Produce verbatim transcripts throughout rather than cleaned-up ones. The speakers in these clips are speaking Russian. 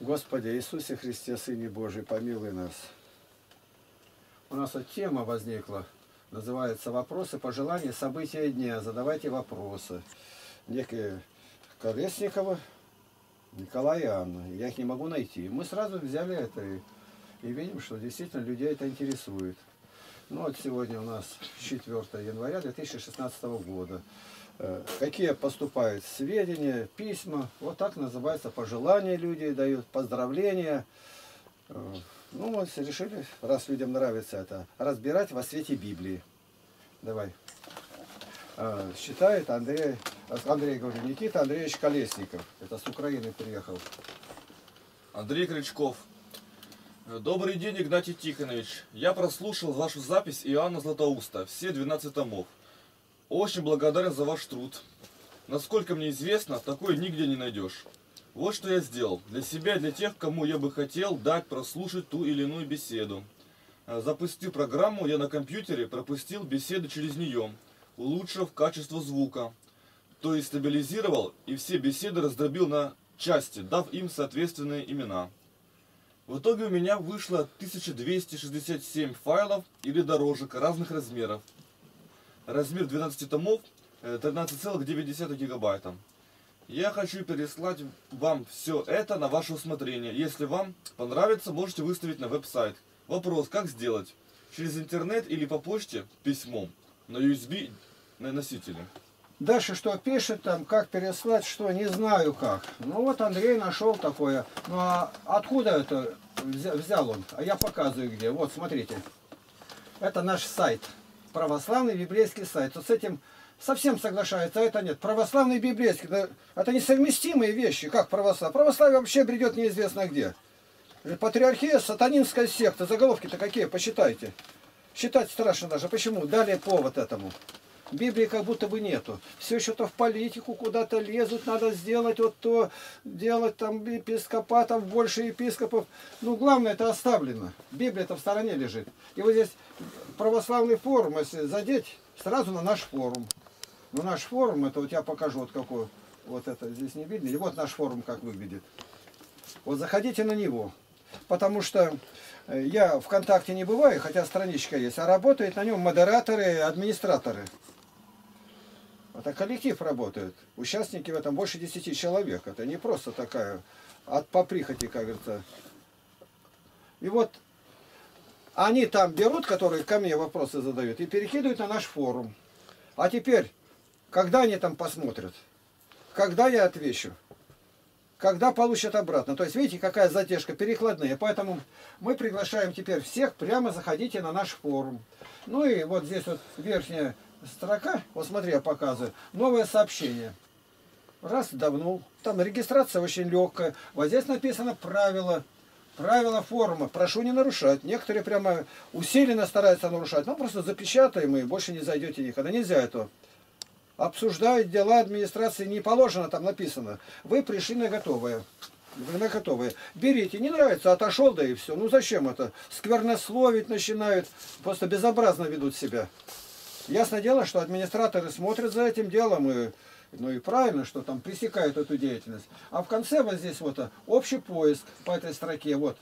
Господи Иисусе Христе, Сыне Божий, помилуй нас. У нас вот тема возникла, называется «Вопросы, пожелания, события дня». Задавайте вопросы. Некие Колесникова, Николай и Анна. Я их не могу найти. Мы сразу взяли это и, и видим, что действительно людей это интересует. Ну вот сегодня у нас четвёртое января две тысячи шестнадцатого года. Какие поступают сведения, письма, вот так называется, пожелания людей дают, поздравления. Ну, мы решили, раз людям нравится это, разбирать во свете Библии. Давай. Считает Андрей, Андрей, говорю, Никита Андреевич Колесников, это с Украины приехал. Андрей Крючков. Добрый день, Игнатий Тихонович. Я прослушал вашу запись Иоанна Златоуста, все двенадцать томов. Очень благодарен за ваш труд. Насколько мне известно, такое нигде не найдешь. Вот что я сделал. Для себя и для тех, кому я бы хотел дать прослушать ту или иную беседу. Запустив программу, я на компьютере пропустил беседу через нее, улучшив качество звука. То есть стабилизировал и все беседы раздробил на части, дав им соответственные имена. В итоге у меня вышло тысяча двести шестьдесят семь файлов или дорожек разных размеров. Размер двенадцати томов тринадцать целых девять десятых гигабайта. Я хочу переслать вам все это на ваше усмотрение. Если вам понравится, можете выставить на веб-сайт. Вопрос, как сделать? Через интернет или по почте письмом на ю эс би на носителе. Дальше что пишет там, как переслать, что, не знаю как. Ну вот Андрей нашел такое. Ну а откуда это взял он? А я показываю где. Вот, смотрите. Это наш сайт. Православный библейский сайт. Вот с этим совсем соглашается, а это нет. Православный библейский, да, это несовместимые вещи, как православие. Православие вообще бредет неизвестно где. Патриархия, сатанинская секта, заголовки-то какие, посчитайте. Считать страшно даже. Почему? Далее повод этому. Библии как будто бы нету. Все что-то в политику куда-то лезут, надо сделать вот то, делать там епископатов, больше епископов. Ну, главное, это оставлено. Библия-то в стороне лежит. И вот здесь православный форум, если задеть, сразу на наш форум. Ну, наш форум, это вот я покажу, вот какой, вот это здесь не видно. И вот наш форум как выглядит. Вот заходите на него. Потому что я ВКонтакте не бываю, хотя страничка есть, а работают на нем модераторы и администраторы. Это коллектив работает. Участники в этом больше десяти человек. Это не просто такая, от по прихоти, как говорится. И вот они там берут, которые ко мне вопросы задают, и перекидывают на наш форум. А теперь, когда они там посмотрят? Когда я отвечу? Когда получат обратно? То есть, видите, какая задержка, перекладные. Поэтому мы приглашаем теперь всех, прямо заходите на наш форум. Ну и вот здесь вот верхняя строка, вот смотри, я показываю, новое сообщение. Раз, давно. Там регистрация очень легкая. Вот здесь написано правила. Правила форума. Прошу не нарушать. Некоторые прямо усиленно стараются нарушать. Ну, просто запечатаем и больше не зайдете никогда. Нельзя этого. Обсуждают дела администрации не положено, там написано. Вы пришли на готовое. Вы на готовое. Берите. Не нравится, отошел, да и все. Ну, зачем это? Сквернословить начинают. Просто безобразно ведут себя. Ясно дело, что администраторы смотрят за этим делом, и, ну и правильно, что там пресекают эту деятельность. А в конце вот здесь вот общий поиск по этой строке. Вот.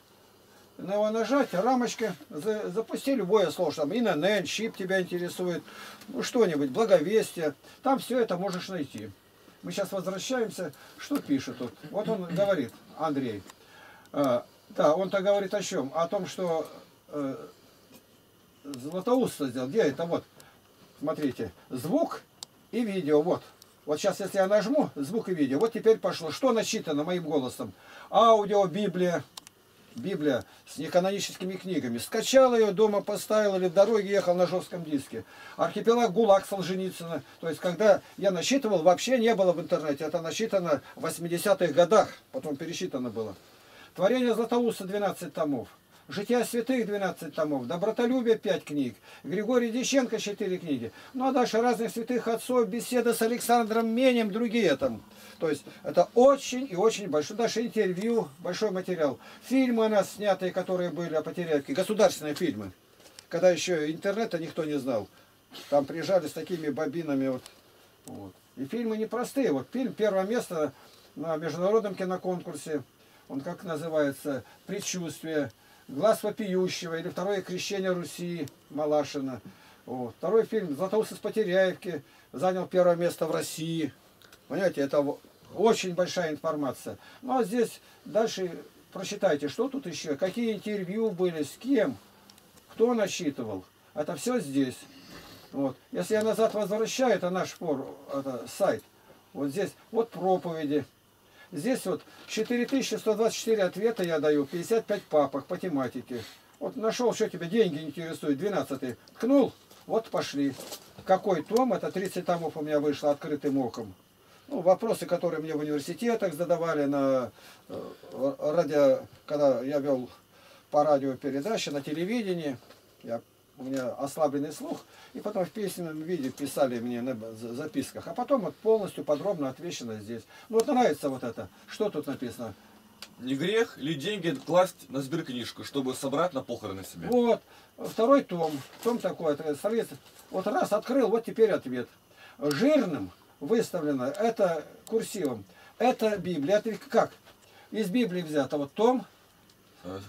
На его нажать, рамочки, за, запусти любое слово, там ИНН, ЩИП тебя интересует, ну что-нибудь, благовестие. Там все это можешь найти. Мы сейчас возвращаемся, что пишет тут. Вот он говорит, Андрей. Э, да, он-то говорит о чем? О том, что э, Златоуст сделал. Где это? Вот. Смотрите, звук и видео, вот. Вот сейчас, если я нажму, звук и видео, вот теперь пошло. Что начитано моим голосом? Аудио, Библия, Библия с неканоническими книгами. Скачал ее, дома поставил или в дороге ехал на жестком диске. Архипелаг ГУЛАГ Солженицына. То есть, когда я насчитывал, вообще не было в интернете. Это насчитано в восьмидесятых годах, потом пересчитано было. Творение Златоуста двенадцать томов. Жития святых двенадцать томов, Добротолюбие пять книг, Григорий Дещенко четыре книги. Ну а дальше разных святых отцов, беседы с Александром Менем, другие там. То есть это очень и очень большой, даже интервью, большой материал. Фильмы у нас снятые, которые были о потерявке, государственные фильмы. Когда еще интернета никто не знал. Там приезжали с такими бобинами. Вот. Вот. И фильмы непростые. Вот фильм первое место на международном киноконкурсе. он как называется, «Предчувствие», «Глаз вопиющего» или второе «Крещение Руси» Малашина. Вот. Второй фильм «Златоуст из Потеряевки» занял первое место в России. Понимаете, это очень большая информация. Ну а здесь дальше прочитайте, что тут еще, какие интервью были, с кем, кто насчитывал. Это все здесь. Вот. Если я назад возвращаю, это наш фор, это сайт. Вот здесь вот проповеди. Здесь вот четыре тысячи сто двадцать четыре ответа я даю, пятьдесят пять папок по тематике. Вот нашел, что тебя деньги интересует, двенадцатый. Ткнул, вот пошли. Какой том? Это тридцать томов у меня вышло открытым оком. Ну, вопросы, которые мне в университетах задавали, на, радио, когда я вел по радио передачи, на телевидении. Я, у меня ослабленный слух. И потом в письменном виде писали мне на записках. А потом вот полностью подробно отвечено здесь. Ну, вот нравится вот это. Что тут написано? Не грех ли деньги класть на сберкнижку, чтобы собрать на похороны себе? Вот. Второй том. Том такой. Вот раз открыл, вот теперь ответ. Жирным выставлено, это курсивом. Это Библия. Это как? Из Библии взято. Вот том.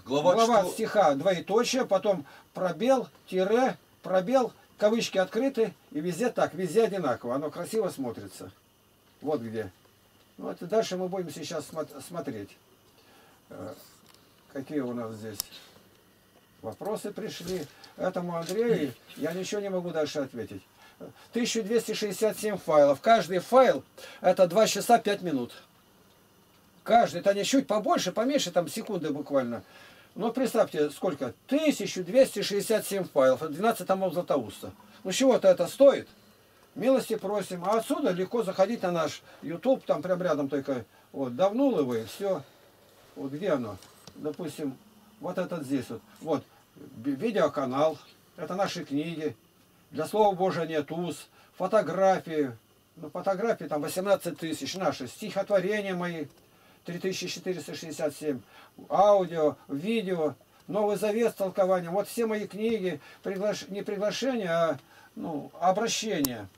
Глава, глава что... стиха, двоеточие, потом пробел, тире, пробел, кавычки открыты. И везде так, везде одинаково. Оно красиво смотрится. Вот где. Вот и дальше мы будем сейчас смотреть. Какие у нас здесь вопросы пришли. Этому Андрею я ничего не могу дальше ответить. тысяча двести шестьдесят семь файлов. Каждый файл это два часа пять минут. Каждый, это не чуть побольше, поменьше, там секунды буквально. Но представьте, сколько? тысяча двести шестьдесят семь файлов, двенадцать томов Златоуста. Ну чего-то это стоит. Милости просим. А отсюда легко заходить на наш YouTube, там прям рядом только. Вот, давнул его и все. Вот где оно? Допустим, вот этот здесь вот. Вот, видеоканал. Это наши книги. Для Слова Божия нет уз. Фотографии. Ну, фотографии там восемнадцать тысяч наши. Стихотворения мои. три тысячи четыреста шестьдесят семь. Аудио, видео, Новый Завет с толкованием. Вот все мои книги, приглаш... не приглашения, а ну, обращения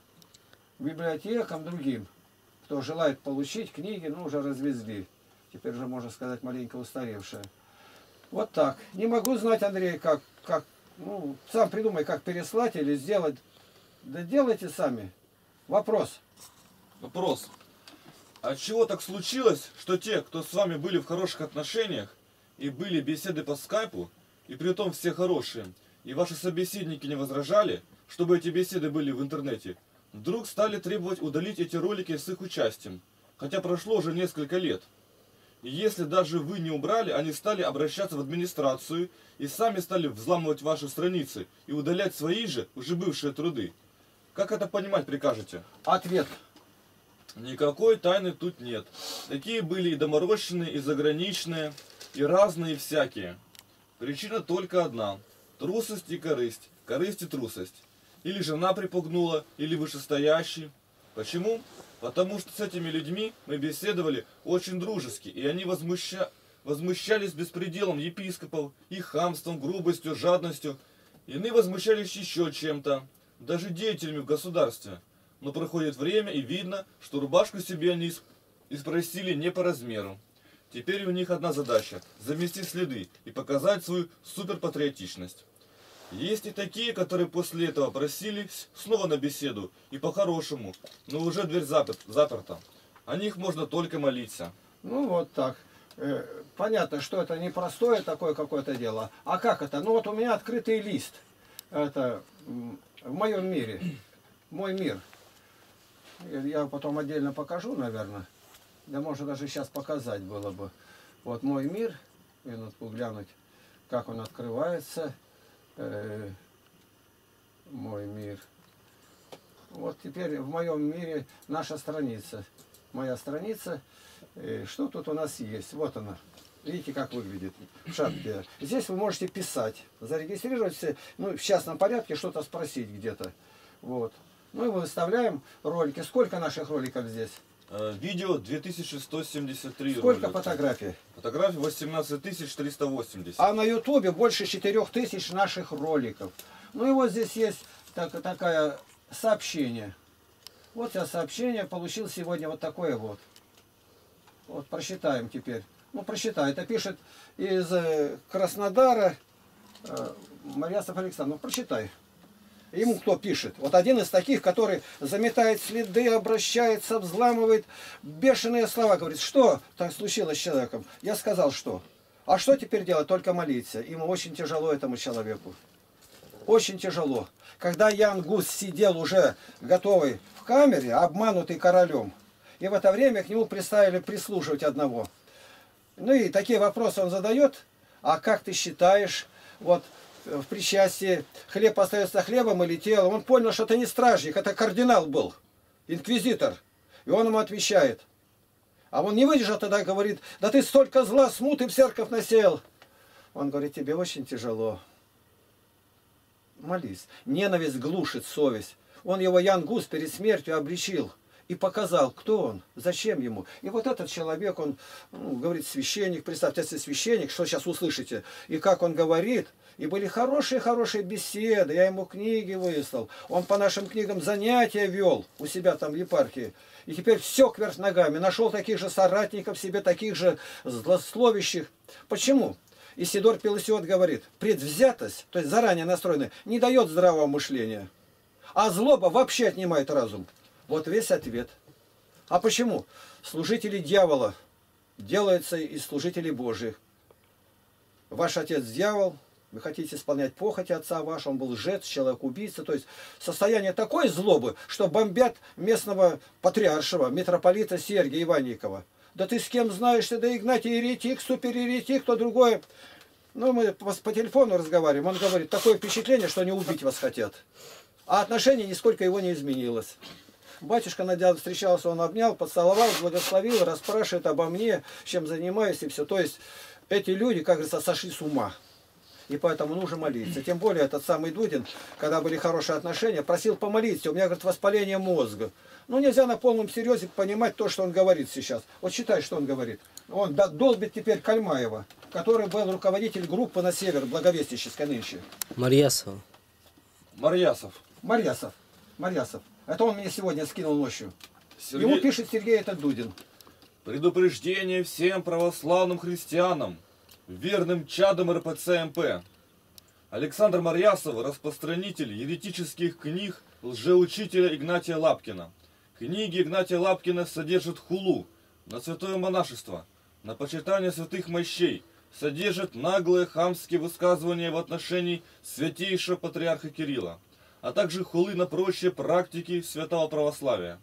к библиотекам, другим, кто желает получить книги, ну, уже развезли. Теперь же, можно сказать, маленько устаревшие. Вот так. Не могу знать, Андрей, как, как ну, сам придумай, как переслать или сделать. Да делайте сами. Вопрос. Вопрос. От чего так случилось, что те, кто с вами были в хороших отношениях, и были беседы по скайпу, и при том все хорошие, и ваши собеседники не возражали, чтобы эти беседы были в интернете, вдруг стали требовать удалить эти ролики с их участием, хотя прошло уже несколько лет. И если даже вы не убрали, они стали обращаться в администрацию, и сами стали взламывать ваши страницы, и удалять свои же, уже бывшие труды. Как это понимать прикажете? Ответ. Никакой тайны тут нет. Такие были и доморощенные, и заграничные, и разные всякие. Причина только одна. Трусость и корысть. Корысть и трусость. Или жена припугнула, или вышестоящий. Почему? Потому что с этими людьми мы беседовали очень дружески, и они возмуща... возмущались беспределом епископов, их хамством, грубостью, жадностью. Иные возмущались еще чем-то, даже деятелями в государстве. Но проходит время, и видно, что рубашку себе они испросили не по размеру. Теперь у них одна задача – замести следы и показать свою суперпатриотичность. Есть и такие, которые после этого просили снова на беседу, и по-хорошему, но уже дверь запер, заперта. О них можно только молиться. Ну вот так. Понятно, что это не простое такое какое-то дело. А как это? Ну вот у меня открытый лист. Это в моем мире. Мой мир. Я потом отдельно покажу, наверное. Да, можно даже сейчас показать было бы. Вот мой мир. Минутку глянуть, как он открывается. Э-э- мой мир. Вот теперь в моем мире наша страница. Моя страница. Э-э- что тут у нас есть? Вот она. Видите, как выглядит в шапке. Здесь вы можете писать. Зарегистрироваться. Ну, в частном порядке что-то спросить где-то. Вот. Ну и выставляем ролики. Сколько наших роликов здесь? Видео две тысячи сто семьдесят три. Сколько роликов? Фотографий? Фотографий восемнадцать тысяч триста восемьдесят. А на ютубе больше четырёх тысяч наших роликов. Ну и вот здесь есть так, такое сообщение. Вот я сообщение получил сегодня вот такое вот. Вот прочитаем теперь. Ну, прочитаю. Это пишет из Краснодара Марьясов Александр. Ну, прочитай. Ему кто пишет? Вот один из таких, который заметает следы, обращается, взламывает. Бешеные слова. Говорит, что так случилось с человеком? Я сказал, что. А что теперь делать? Только молиться. Ему очень тяжело, этому человеку. Очень тяжело. Когда Ян Гус сидел уже готовый в камере, обманутый королем, и в это время к нему приставили прислуживать одного. Ну и такие вопросы он задает. А как ты считаешь, вот в причастии хлеб остается хлебом или телом? Он понял, что это не стражник, это кардинал был, инквизитор. И он ему отвечает. А он не выдержал тогда, говорит, да ты столько зла, смуты в церковь насеял. Он говорит, тебе очень тяжело. Молись. Ненависть глушит совесть. Он его, Ян Гус, перед смертью обличил и показал, кто он, зачем ему. И вот этот человек, он, ну, говорит, священник, представьте, если священник, что сейчас услышите, и как он говорит. И были хорошие-хорошие беседы, я ему книги выслал. Он по нашим книгам занятия вел у себя там в епархии. И теперь все кверх ногами. Нашел таких же соратников себе, таких же злословящих. Почему? Исидор Пелосиот говорит, предвзятость, то есть заранее настроенная, не дает здравого мышления. А злоба вообще отнимает разум. Вот весь ответ. А почему? Служители дьявола делаются из служителей Божьих. Ваш отец дьявол, вы хотите исполнять похоти отца вашего, он был лжец, человек-убийца. То есть состояние такой злобы, что бомбят местного патриаршего, митрополита Сергия Иванникова. Да ты с кем знаешься, да Игнатий еретик, супер-еретик, кто другое. Ну, мы по телефону разговариваем, он говорит, такое впечатление, что они убить вас хотят. А отношение нисколько его не изменилось. Батюшка Надя встречался, он обнял, поцеловал, благословил, расспрашивает обо мне, чем занимаюсь и все. То есть эти люди, как говорится, сошли с ума. И поэтому нужно молиться. Тем более этот самый Дудин, когда были хорошие отношения, просил помолиться. У меня, говорит, воспаление мозга. Ну, нельзя на полном серьезе понимать то, что он говорит сейчас. Вот считай, что он говорит. Он долбит теперь Кальмаева, который был руководитель группы на север, благовестнической нынче. Марьясов. Марьясов. Марьясов. Марьясов. Это он мне сегодня скинул ночью. Сергей... Ему пишет Сергей этот Дудин. Предупреждение всем православным христианам, верным чадом эр пэ цэ эм пэ. Александр Марьясов, распространитель еретических книг лжеучителя Игнатия Лапкина. Книги Игнатия Лапкина содержат хулу на святое монашество, на почитание святых мощей, содержат наглые хамские высказывания в отношении святейшего патриарха Кирилла, а также хулы на прочие практики святого православия.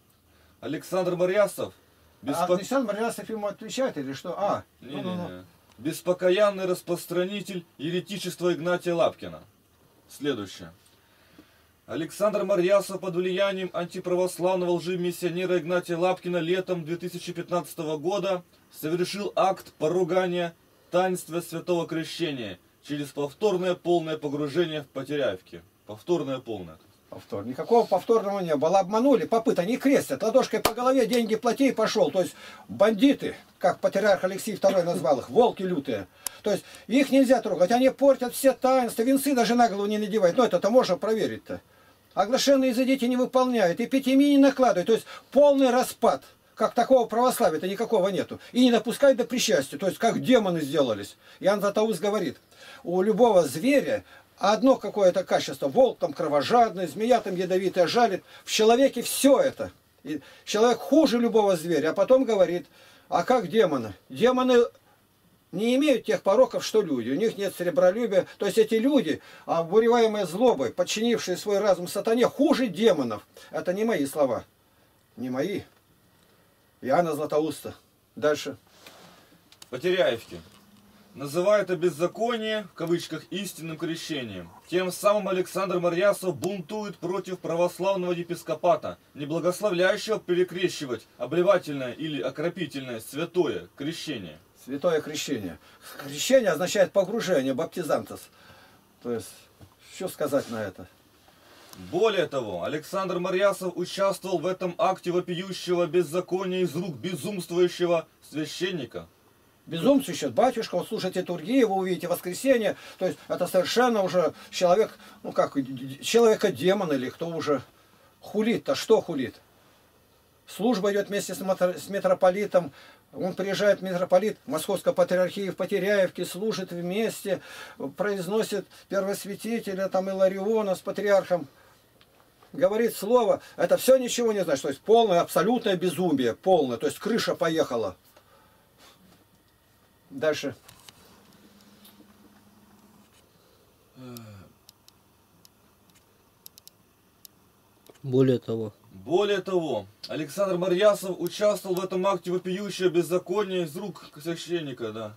Александр Марьясов... Беспо... А Александр Марьясов ему отвечает или что? А, не, ну, не, ну, не. Беспокаянный распространитель еретичества Игнатия Лапкина. Следующее. Александр Марьясов под влиянием антиправославного лжемиссионера Игнатия Лапкина летом две тысячи пятнадцатого года совершил акт поругания таинства святого крещения через повторное полное погружение в Потеряевки. Повторное полное. Повтор. Никакого повторного не было. Обманули, попыт, они крестят. Ладошкой по голове, деньги плати и пошел. То есть бандиты, как патриарх Алексей Второй назвал их, волки лютые. То есть их нельзя трогать. Они портят все таинства, венцы даже на голову не надевают. Но это-то можно проверить-то. Оглашенные за дети не выполняют, эпитемии не накладывают. То есть полный распад. Как такого православия-то никакого нету. И не допускают до причастия. То есть как демоны сделались. Иоанн Златоуст говорит, у любого зверя одно какое-то качество. Волк там кровожадный, змея там ядовитая, жалит. В человеке все это. И человек хуже любого зверя. А потом говорит, а как демоны? Демоны не имеют тех пороков, что люди. У них нет серебролюбия. То есть эти люди, обуреваемые злобой, подчинившие свой разум сатане, хуже демонов. Это не мои слова. Не мои. Иоанна Златоуста. Дальше. Потеряевки. Называет это беззаконие, в кавычках, истинным крещением. Тем самым Александр Марьясов бунтует против православного епископата, не благословляющего перекрещивать обревательное или окропительное святое крещение. Святое крещение. Крещение означает погружение, баптизантос. То есть, что сказать на это? Более того, Александр Марьясов участвовал в этом акте вопиющего беззакония из рук безумствующего священника. Безумцы еще, батюшка, он слушает литургию, вы увидите воскресенье. То есть это совершенно уже человек, ну как, человека-демон или кто уже хулит-то, что хулит? служба идет вместе с митрополитом. Он приезжает, митрополит Московской Патриархии в Потеряевке, служит вместе, произносит первосвятителя, там, Илариона с патриархом. Говорит слово, это все ничего не значит. То есть полное, абсолютное безумие, полное. То есть крыша поехала. Дальше. Более того. Более того, Александр Марьясов участвовал в этом акте вопиющего беззакония из рук священника, да,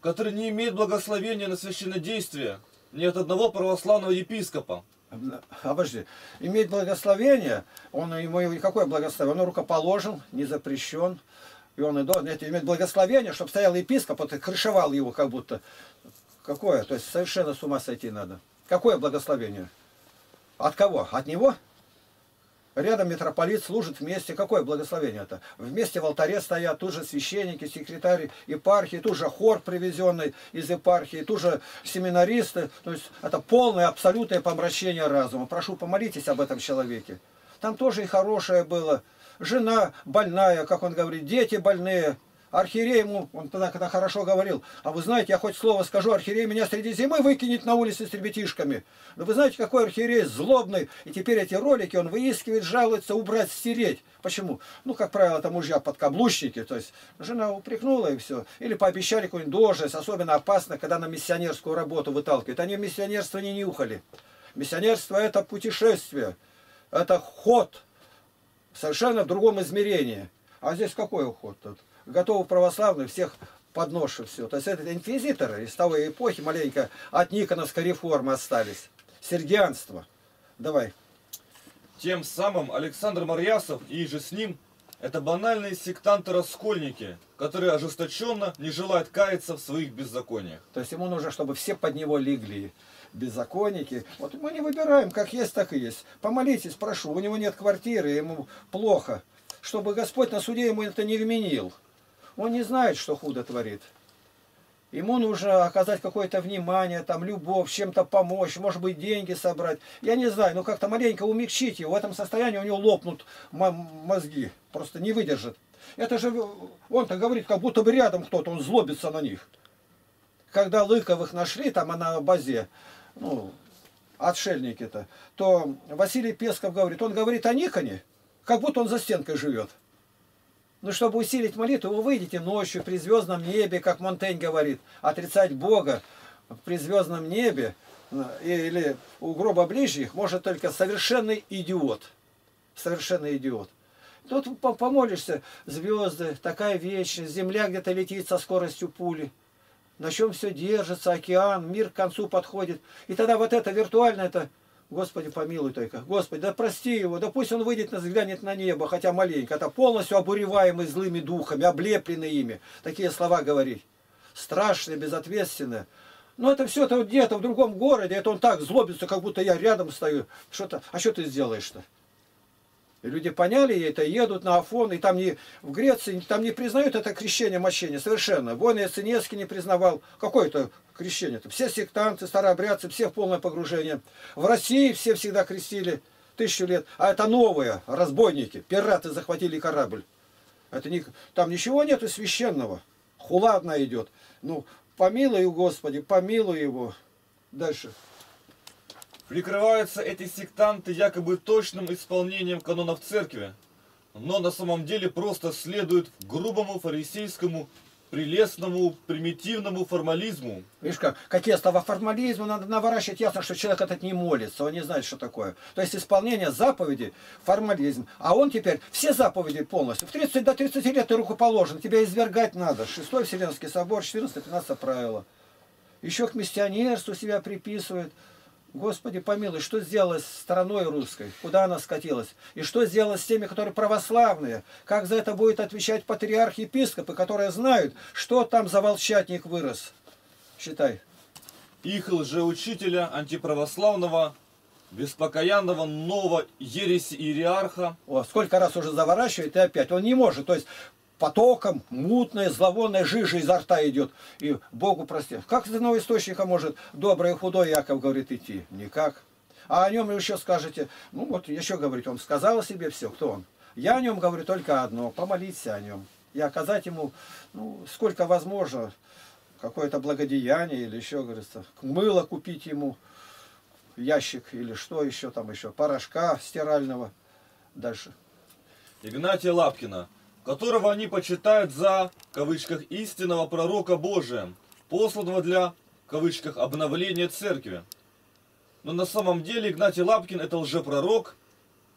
который не имеет благословения на священнодействие ни от одного православного епископа. Обожди. Иметь благословение, он ему никакое благословение, он рукоположен, не запрещен. И он и должен иметь благословение, чтобы стоял епископ, вот и крышевал его как будто. Какое? То есть совершенно с ума сойти надо. Какое благословение? От кого? От него? Рядом митрополит служит вместе. Какое благословение-то? Вместе в алтаре стоят тут же священники, секретарь епархии, тут же хор, привезенный из епархии, тут же семинаристы. То есть это полное, абсолютное помрачение разума. Прошу, помолитесь об этом человеке. Там тоже и хорошее было. Жена больная, как он говорит, дети больные. Архиерей ему, он тогда, когда хорошо говорил, а вы знаете, я хоть слово скажу, архиерей меня среди зимы выкинет на улице с ребятишками. Но вы знаете, какой архиерей злобный, и теперь эти ролики он выискивает, жалуется, убрать, стереть. Почему? Ну, как правило, это мужья подкаблучники, то есть жена упрекнула и все. Или пообещали какую-нибудь должность, особенно опасно, когда на миссионерскую работу выталкивают. Они миссионерство не нюхали. Миссионерство это путешествие, это ход совершенно в другом измерении. А здесь какой уход тут? Готовы православные, всех под нож и все. То есть это инквизиторы из того эпохи, маленько от никоновской реформы остались. Сергианство. Давай. Тем самым Александр Марьясов и же с ним это банальные сектанты-раскольники, которые ожесточенно не желают каяться в своих беззакониях. То есть ему нужно, чтобы все под него легли. Беззаконники. Вот мы не выбираем, как есть, так и есть. Помолитесь, прошу. У него нет квартиры, ему плохо. Чтобы Господь на суде ему это не вменил. Он не знает, что худо творит. Ему нужно оказать какое-то внимание, там, любовь, чем-то помочь, может быть, деньги собрать. Я не знаю, но как-то маленько умягчить его. В этом состоянии у него лопнут мозги, просто не выдержит. Это же он-то говорит, как будто бы рядом кто-то, он злобится на них. Когда Лыковых нашли, там она на базе, ну, отшельники-то, то Василий Песков говорит, он говорит о Никоне, как будто он за стенкой живет. Но чтобы усилить молитву, вы выйдете ночью при звездном небе, как Монтень говорит, отрицать Бога при звездном небе или у гроба ближних может только совершенный идиот. Совершенный идиот. Тут помолишься, звезды, такая вечность, земля где-то летит со скоростью пули. На чем все держится, океан, мир к концу подходит. И тогда вот это виртуально, это... Господи, помилуй только. Господи, да прости его, да пусть он выйдет, взглянет на небо, хотя маленько. Это полностью обуреваемый злыми духами, облепленный ими. Такие слова говорить. Страшные, безответственные. Но это все это где-то в другом городе. Это он так злобится, как будто я рядом стою. Что-то, а что ты сделаешь-то? И люди поняли это, едут на Афон, и там не, в Греции там не признают это крещение, мощение, совершенно. Вон Яценецкий не признавал. Какое-то крещение-то? Все сектанты, старообрядцы, все в полное погружение. В России все всегда крестили тысячу лет. А это новые разбойники, пираты захватили корабль. Это не, там ничего нету священного. Хуладно идет. Ну, помилуй, Господи, помилуй его. Дальше. Прикрываются эти сектанты якобы точным исполнением канонов церкви, но на самом деле просто следуют грубому фарисейскому, прелестному, примитивному формализму. Видишь, как, какие слова формализма, надо наворачивать, ясно, что человек этот не молится, он не знает, что такое. То есть исполнение заповеди, формализм, а он теперь все заповеди полностью. В тридцать до тридцати лет ты рукоположен, тебя извергать надо. Шестой Вселенский собор, четырнадцатое тринадцатое правило. Еще к миссионерству себя приписывает. Господи, помилуй, что сделалось с страной русской? Куда она скатилась? И что сделалось с теми, которые православные? Как за это будет отвечать патриарх, епископы, которые знают, что там за волчатник вырос? Считай. Их лжеучителя, антиправославного, беспокаянного, нового ереси иерарха. О, сколько раз уже заворачивает и опять. Он не может, то есть... Потоком мутная, зловонная жижа изо рта идет. И Богу прости. Как из одного источника может добрый и худой, Яков говорит, идти? Никак. А о нем еще скажете, ну вот еще говорит, он сказал о себе все, кто он? Я о нем говорю только одно, помолиться о нем и оказать ему, ну, сколько возможно, какое-то благодеяние или еще, говорится, мыло купить ему, ящик или что еще там еще, порошка стирального. Дальше. Игнатия Лапкина, которого они почитают за, в кавычках, истинного пророка Божия, посланного для, в кавычках, обновления церкви. Но на самом деле Игнатий Лапкин — это лжепророк,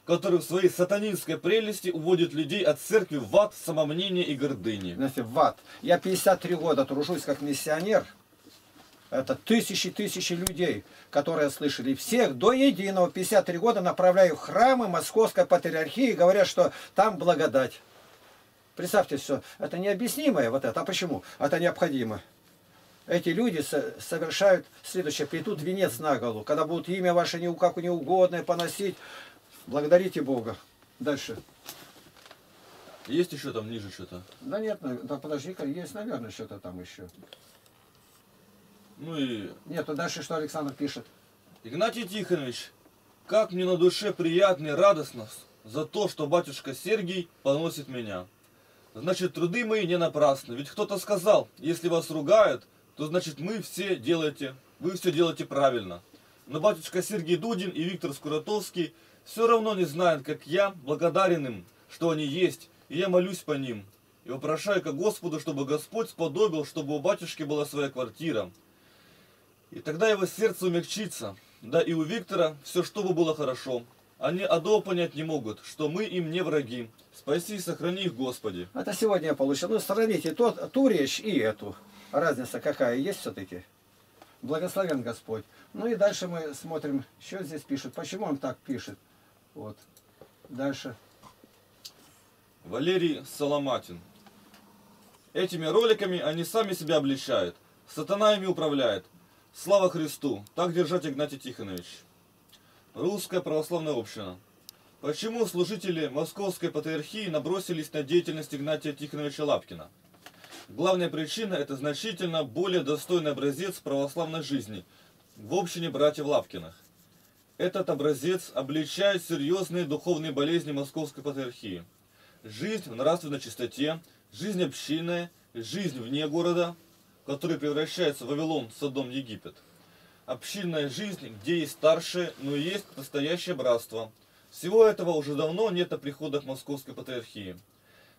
который в своей сатанинской прелести уводит людей от церкви в ад, самомнение и гордыни. Знаете, в ад. Я пятьдесят три года тружусь как миссионер. Это тысячи-тысячи людей, которые слышали. Всех до единого пятьдесят три года направляю в храмы Московской Патриархии, говорят, что там благодать. Представьте все. Это необъяснимое вот это. А почему? Это необходимо. Эти люди совершают следующее. Плетут венец на голову. Когда будут имя ваше ни у как неугодное поносить, благодарите Бога. Дальше. Есть еще там ниже что-то? Да нет, да подожди-ка, есть, наверное, что-то там еще. Ну и... Нет, а дальше что Александр пишет? Игнатий Тихонович, как мне на душе приятно и радостно за то, что батюшка Сергий поносит меня. Значит, труды мои не напрасны. Ведь кто-то сказал, если вас ругают, то значит мы все делаете, вы все делаете правильно. Но батюшка Сергий Дудин и Виктор Скуратовский все равно не знают, как я благодарен им, что они есть, и я молюсь по ним. И вопрошаю ко Господу, чтобы Господь сподобил, чтобы у батюшки была своя квартира. И тогда его сердце умягчится. Да и у Виктора все, чтобы было хорошо. Они одного понять не могут, что мы им не враги. Спаси и сохрани их, Господи. Это сегодня я получил. Ну, сравните тот, ту речь и эту. Разница какая есть все-таки. Благословен Господь. Ну и дальше мы смотрим, что здесь пишет. Почему он так пишет. Вот. Дальше. Валерий Соломатин. Этими роликами они сами себя обличают. Сатана ими управляет. Слава Христу! Так держать, Игнатий Тихонович. Русская православная община. Почему служители Московской Патриархии набросились на деятельность Игнатия Тихоновича Лапкина? Главная причина – это значительно более достойный образец православной жизни в общине братьев Лапкиных. Этот образец обличает серьезные духовные болезни Московской Патриархии. Жизнь в нравственной чистоте, жизнь общинная, жизнь вне города – который превращается в Вавилон, Содом, Египет. Общинная жизнь, где есть старшие, но и есть настоящее братство. Всего этого уже давно нет на приходах Московской Патриархии.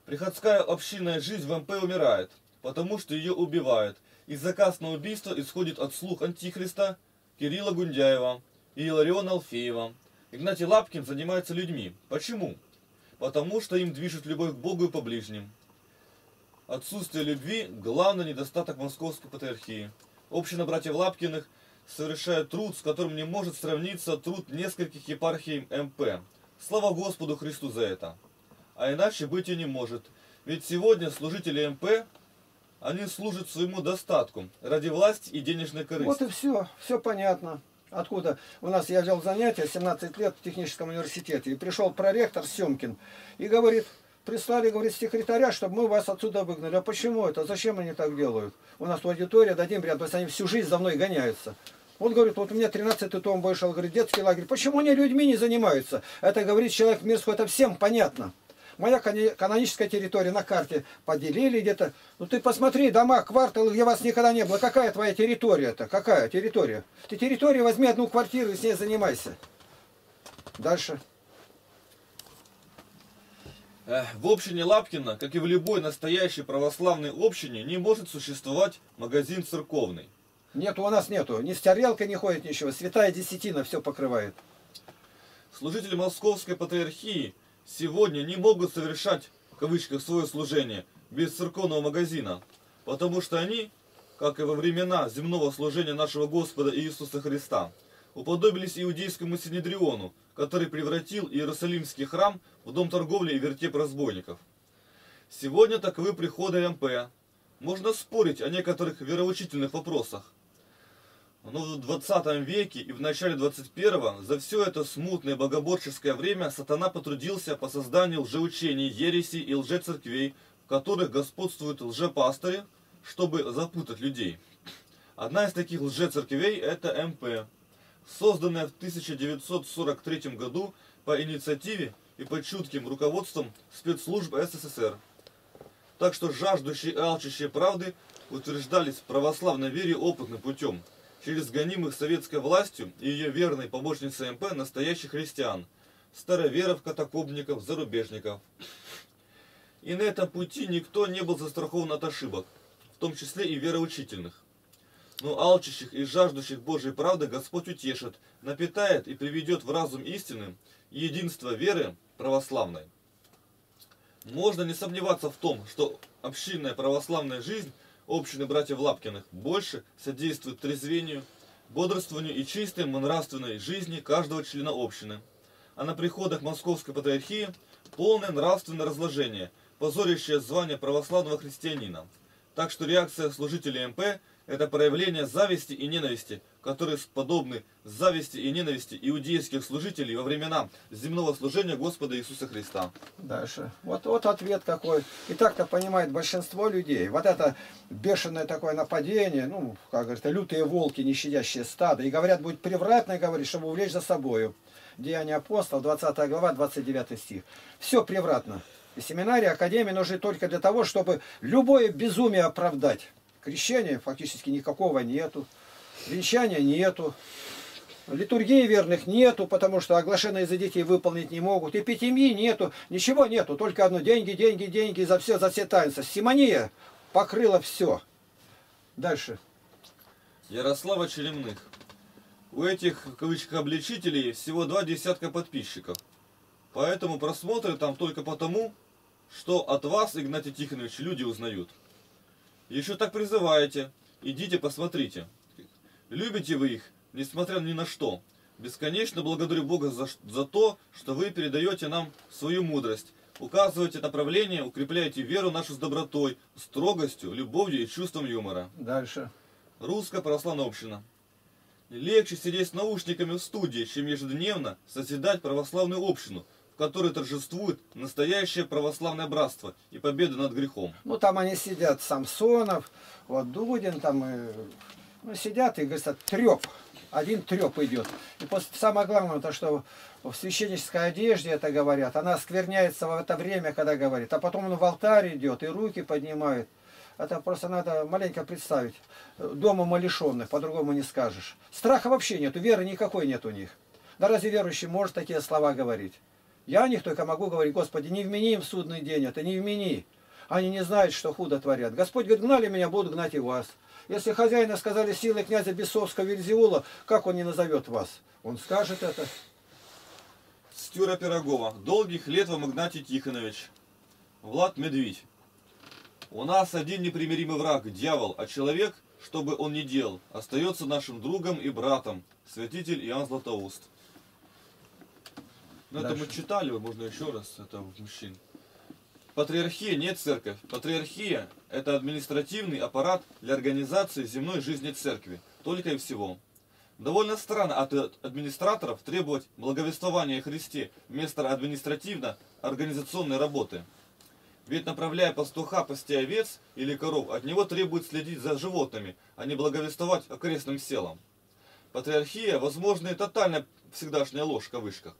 Приходская общинная жизнь в МП умирает, потому что ее убивают. И заказ на убийство исходит от слуг Антихриста, Кирилла Гундяева и Илариона Алфеева. Игнатий Лапкин занимается людьми. Почему? Потому что им движет любовь к Богу и по ближним. Отсутствие любви – главный недостаток Московской Патриархии. Община братьев Лапкиных совершает труд, с которым не может сравниться труд нескольких епархий МП. Слава Господу Христу за это. А иначе быть и не может. Ведь сегодня служители МП, они служат своему достатку ради власти и денежной корысти. Вот и все, все понятно. Откуда? У нас я взял занятия семнадцать лет в техническом университете. И пришел проректор Семкин и говорит... Прислали, говорит, секретаря, чтобы мы вас отсюда выгнали. А почему это? Зачем они так делают? У нас в аудитории дадим ряд, то есть они всю жизнь за мной гоняются. Он говорит, вот у меня тринадцатый том вышел, говорит, детский лагерь. Почему они людьми не занимаются? Это, говорит, человек мирской, это всем понятно. Моя каноническая территория на карте поделили где-то. Ну ты посмотри, дома, кварталы, где вас никогда не было. Какая твоя территория-то? Какая территория? Ты территорию возьми, одну квартиру и с ней занимайся. Дальше. В общине Лапкина, как и в любой настоящей православной общине, не может существовать магазин церковный. Нет, у нас нету. Ни с тарелкой не ходит ничего. Святая десятина все покрывает. Служители Московской Патриархии сегодня не могут совершать, в кавычках, свое служение без церковного магазина. Потому что они, как и во времена земного служения нашего Господа Иисуса Христа, уподобились иудейскому Синедриону, который превратил Иерусалимский храм в дом торговли и вертеп разбойников. Сегодня таковы приходы МП. Можно спорить о некоторых вероучительных вопросах. Но в двадцатом веке и в начале двадцать первого за все это смутное богоборческое время сатана потрудился по созданию лжеучений, ересей и лжецерквей, в которых господствуют лжепастыри, чтобы запутать людей. Одна из таких лжецерквей – это МП, созданная в тысяча девятьсот сорок третьем году по инициативе и и под чутким руководством спецслужб СССР. Так что жаждущие и алчущие правды утверждались в православной вере опытным путем, через гонимых советской властью и ее верной помощницей эм пэ настоящих христиан, староверов, катакомбников, зарубежников. И на этом пути никто не был застрахован от ошибок, в том числе и вероучительных. Но алчущих и жаждущих Божьей правды Господь утешит, напитает и приведет в разум истины и единство веры православной. Можно не сомневаться в том, что общинная православная жизнь общины братьев Лапкиных больше содействует трезвению, бодрствованию и чистой нравственной жизни каждого члена общины. А на приходах Московской Патриархии полное нравственное разложение, позорящее звание православного христианина. Так что реакция служителей эм пэ – это проявление зависти и ненависти, которые подобны зависти и ненависти иудейских служителей во времена земного служения Господа Иисуса Христа. Дальше. Вот, вот ответ какой. И так-то понимает большинство людей. Вот это бешеное такое нападение, ну, как говорится, лютые волки, не щадящие стадо. И говорят, будет превратно говорить, чтобы увлечь за собою. Деяния апостолов, двадцатая глава, двадцать девятый стих. Все превратно. И семинарии, академии нужны только для того, чтобы любое безумие оправдать. Крещения фактически никакого нету, венчания нету, литургии верных нету, потому что оглашенные за детей выполнить не могут, эпитемии нету, ничего нету, только одно: деньги, деньги, деньги за все, за все таинства. Симония покрыла все. Дальше. Ярослава Черемных. У этих, в кавычках, обличителей всего два десятка подписчиков. Поэтому просмотры там только потому, что от вас, Игнатий Тихонович, люди узнают. Еще так призываете, идите посмотрите. Любите вы их, несмотря ни на что. Бесконечно благодарю Бога за, за то, что вы передаете нам свою мудрость, указываете направление, укрепляете веру нашу с добротой, строгостью, любовью и чувством юмора. Дальше. Русская православная община. Легче сидеть с наушниками в студии, чем ежедневно созидать православную общину, в которой торжествует настоящее православное братство и победа над грехом. Ну там они сидят, Самсонов, вот Дудин там, и, ну, сидят и говорят, треп, один треп идет. И после, самое главное, то что в священнической одежде это говорят, она оскверняется в это время, когда говорит, а потом он в алтарь идет и руки поднимает. Это просто надо маленько представить. Дома умалишенных, по-другому не скажешь. Страха вообще нету, веры никакой нет у них. Да разве верующий может такие слова говорить? Я о них только могу говорить: Господи, не вмени им в судный день, это не вмени. Они не знают, что худо творят. Господь говорит: гнали меня, будут гнать и вас. Если хозяина сказали силы князя Бесовского Вельзевула, как он не назовет вас? Он скажет это. Стюра Пирогова. Долгих лет вам, Игнатий Тихонович. Влад Медведь. У нас один непримиримый враг, дьявол, а человек, что бы он ни делал, остается нашим другом и братом. Святитель Иоанн Златоуст. Ну это мы читали, можно еще раз, это мужчин. Патриархия не церковь. Патриархия – это административный аппарат для организации земной жизни церкви. Только и всего. Довольно странно от администраторов требовать благовествования Христе вместо административно-организационной работы. Ведь, направляя пастуха пасти овец или коров, от него требует следить за животными, а не благовествовать окрестным селам. Патриархия, возможно, и тотальная всегдашняя ложь в кавычках.